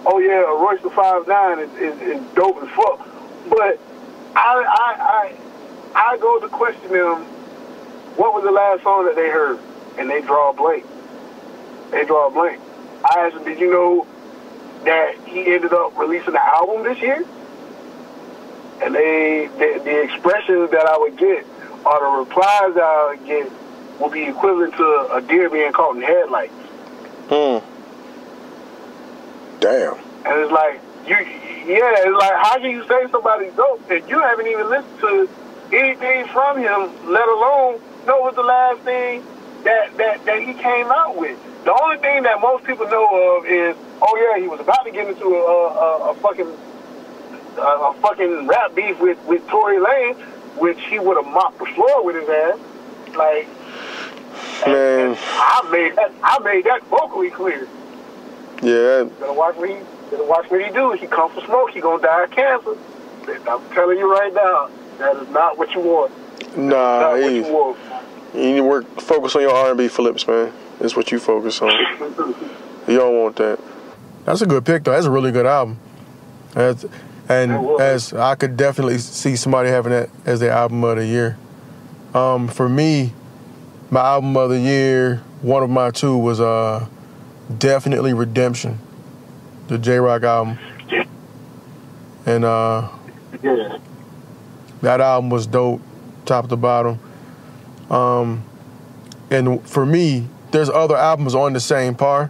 oh yeah, a Royce to 5'9" is dope as fuck. But I go to question them. What was the last song that they heard? And they draw a blank. I asked him, did you know that he ended up releasing an album this year? And the expressions that I would get, or the replies that I would get, would be equivalent to a deer being caught in headlights. Damn. And it's like, how can you say somebody's dope and you haven't even listened to anything from him, let alone know was the last thing that he came out with? The only thing that most people know of is, oh yeah, he was about to get into a fucking rap beef with Tory Lane, which he would have mopped the floor with his ass. Like, man, and I made that vocally clear. Yeah. Gonna watch what he do. He comes for smoke. He gonna die of cancer. I'm telling you right now, that is not what you want. Nah, you need to focus on your R&B flips, man. That's what you focus on. You don't want that. That's a good pick, though. That's a really good album. As I could definitely see somebody having that as their album of the year. For me, my album of the year, one of my two, was definitely Redemption, the J-Rock album. And that album was dope, top to bottom. And for me, there's other albums on the same par.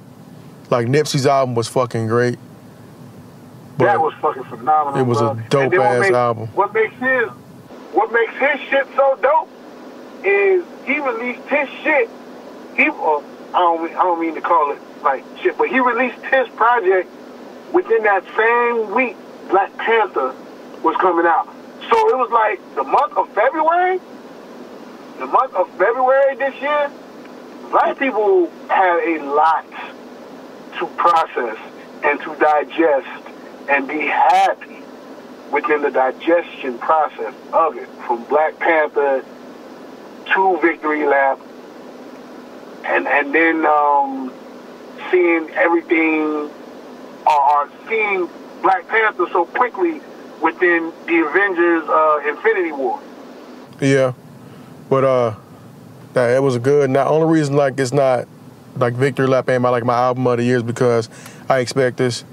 Like Nipsey's album was fucking great. But that was fucking phenomenal. It was a dope ass album. What makes his shit so dope is he released his shit. I don't mean to call it like shit, but he released his project within that same week. Black Panther was coming out. So it was like the month of February this year, black people had a lot to process and to digest and be happy within the digestion process of it, from Black Panther to Victory Lap, and then seeing everything or seeing Black Panther so quickly within the Avengers Infinity War. Yeah. But that it was good. And the only reason like it's not like victory lap ain't my like my album of the year is because I expect this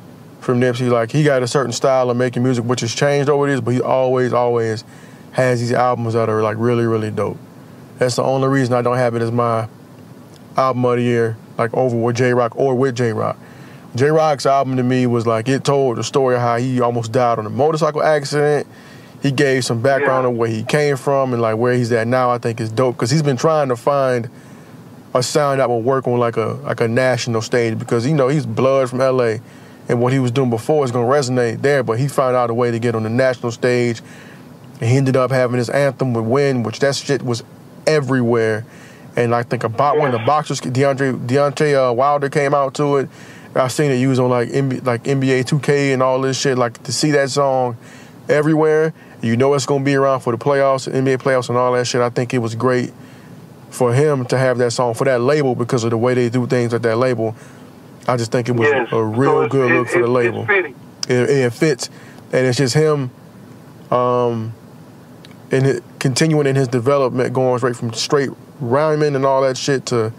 from Nipsey. Like he got a certain style of making music which has changed over this, but he always has these albums that are like really, really dope. That's the only reason I don't have it as my album of the year, like over with J-Rock or with J-Rock. J-Rock's album to me was like, it told the story of how he almost died on a motorcycle accident. He gave some background on where he came from and like where he's at now. I think is dope because he's been trying to find a sound that will work on like a national stage because, you know, he's blood from LA and what he was doing before is gonna resonate there, but he found out a way to get on the national stage and he ended up having his anthem with Win, which that shit was everywhere. And I think about when the boxers, DeAndre Wilder came out to it, I've seen it used on like NBA 2K and all this shit. Like to see that song everywhere, you know it's gonna be around for the playoffs, NBA playoffs and all that shit. I think it was great for him to have that song for that label because of the way they do things at that label. I just think it was a real good look for the label. It fits, and it's just him and it, continuing in his development, going straight rhyming and all that shit to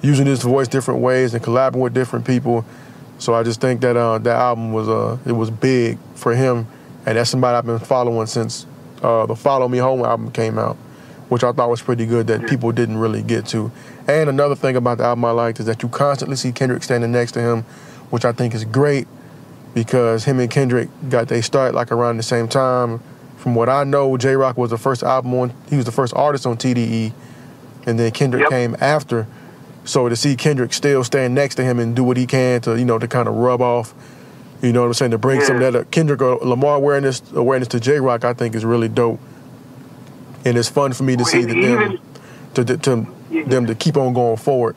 using his voice different ways and collaborating with different people. So I just think that that album was it was big for him. And that's somebody I've been following since the Follow Me Home album came out, which I thought was pretty good that people didn't really get to. And another thing about the album I liked is that you constantly see Kendrick standing next to him, which I think is great because him and Kendrick got their start like around the same time. From what I know, J-Rock was the first album on, he was the first artist on TDE, and then Kendrick came after. So to see Kendrick still stand next to him and do what he can to, you know, to kind of rub off, you know what I'm saying, to bring some of that Kendrick or Lamar awareness to J-Rock, I think is really dope. And it's fun for me to see them to keep on going forward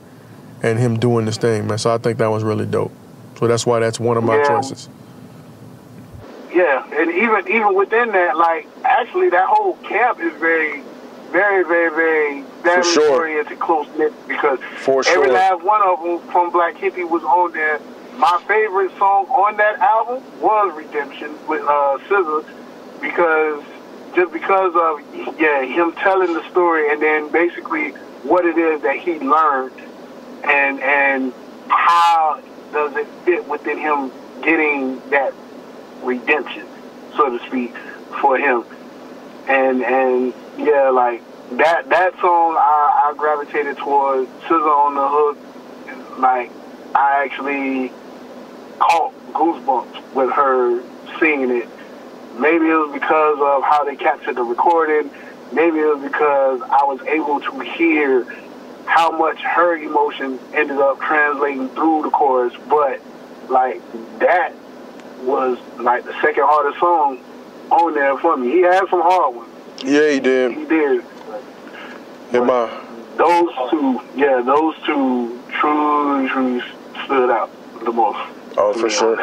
and him doing this thing, man. So I think that was really dope. So that's why that's one of my choices. Yeah, and even within that, like, actually that whole camp is very, very oriented, close-knit, because every last one of them from Black Hippie was on there. My favorite song on that album was Redemption with SZA, because of him telling the story and then basically what it is that he learned and how does it fit within him getting that redemption, so to speak, for him. And yeah, like that song I gravitated towards. SZA on the hook, like I actually caught goosebumps with her singing it. Maybe it was because of how they captured the recording. Maybe it was because I was able to hear how much her emotions ended up translating through the chorus. But like that was like the second hardest song on there for me. He had some hard ones. Yeah, he did. He did. Those two truly stood out the most. Oh, for sure.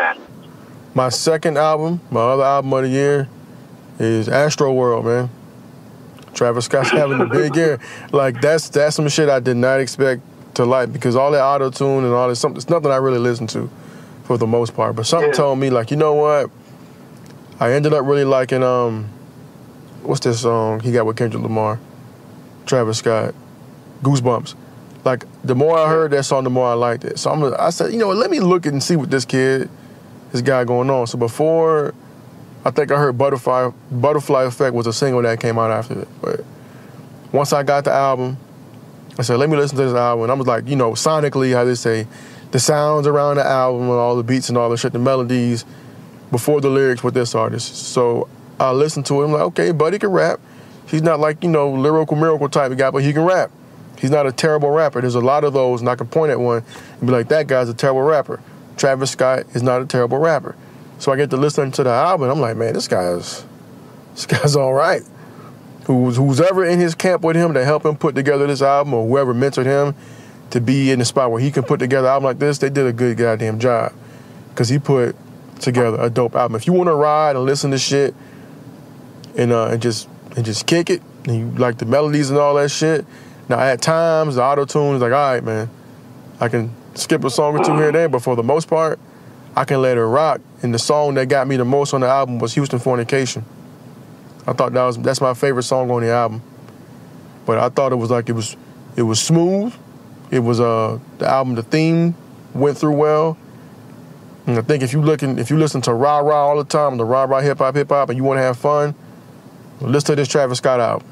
My second album, my other album of the year, is Astroworld, man. Travis Scott's having a big year. Like that's some shit I did not expect to like because all that auto tune and all this, it's nothing I really listen to for the most part. But something told me, like, you know what? I ended up really liking what's this song he got with Kendrick Lamar, Travis Scott, Goosebumps. Like the more I heard that song, the more I liked it. So I said, you know what? Let me look and see what this guy going on. So before, I think I heard Butterfly Effect was a single that came out after it. But once I got the album, I said, let me listen to this album. And I was like, you know, sonically, how they say, the sounds around the album and all the beats and all the shit, the melodies before the lyrics with this artist. So I listened to it. I'm like, okay, buddy can rap. He's not like, you know, lyrical miracle type of guy, but he can rap. He's not a terrible rapper. There's a lot of those, and I can point at one and be like, that guy's a terrible rapper. Travis Scott is not a terrible rapper. So I get to listen to the album. I'm like, man, this guy's all right. Who's ever in his camp with him to help him put together this album, or whoever mentored him to be in the spot where he can put together an album like this, they did a good goddamn job because he put together a dope album. If you want to ride and listen to shit and just kick it, and you like the melodies and all that shit. Now, at times, the auto-tune is like, all right, man, I can skip a song or two here and there, but for the most part, I can let it rock. And the song that got me the most on the album was Houston Fornication. I thought that's my favorite song on the album. But I thought it was It was smooth. It was the album. The theme went through well. And I think if you listen to rah rah all the time, the rah rah hip hop, and you want to have fun, listen to this Travis Scott album.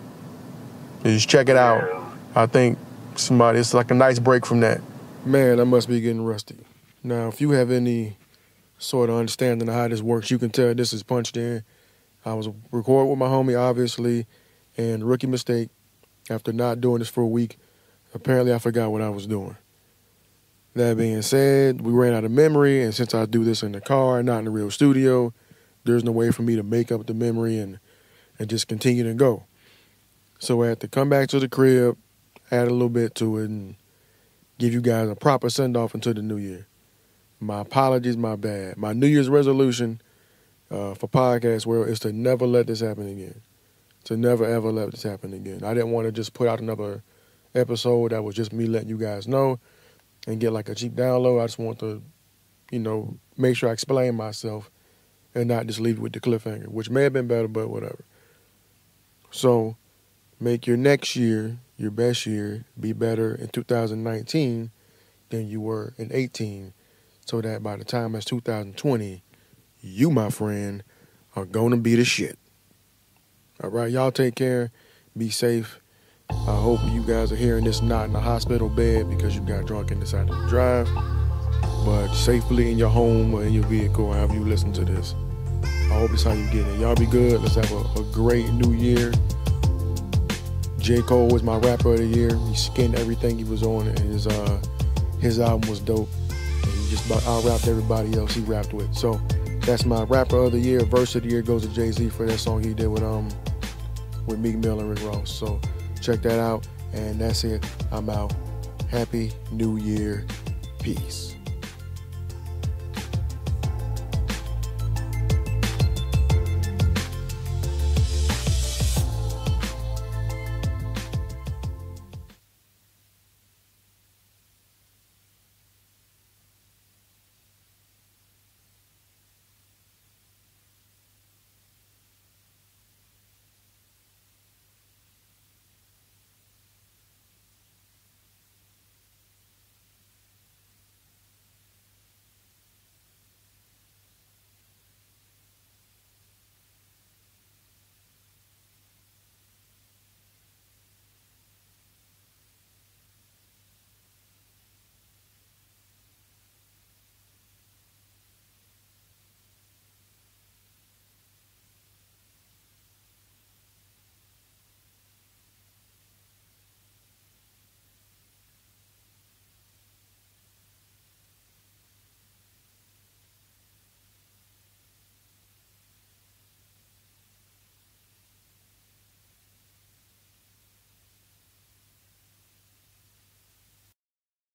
Just check it out. I think somebody, it's like a nice break from that. Man, I must be getting rusty. Now, if you have any sort of understanding of how this works, you can tell this is punched in. I was recording with my homie, obviously, and rookie mistake. After not doing this for a week, apparently I forgot what I was doing. That being said, we ran out of memory, and since I do this in the car and not in the real studio, there's no way for me to make up the memory and just continue to go. So I had to come back to the crib, add a little bit to it, and give you guys a proper send-off into the new year. My apologies, my bad. My New Year's resolution for Podcast World is to never let this happen again. To never, ever let this happen again. I didn't want to just put out another episode that was just me letting you guys know and get like a cheap download. I just want to, you know, make sure I explain myself and not just leave it with the cliffhanger, which may have been better, but whatever. So make your next year your best year, be better in 2019 than you were in 2018, so that by the time it's 2020, you, my friend, are going to be the shit. All right, y'all take care. Be safe. I hope you guys are hearing this not in a hospital bed because you got drunk and decided to drive, but safely in your home or in your vehicle, however you listen to this. I hope it's how you get it. Y'all be good. Let's have a great new year. J. Cole was my rapper of the year. He skinned everything he was on, and his album was dope. And he just about out-rapped everybody else he rapped with. So that's my rapper of the year. Verse of the year goes to Jay-Z for that song he did with Meek Mill and Rick Ross. So check that out. And that's it. I'm out. Happy New Year. Peace.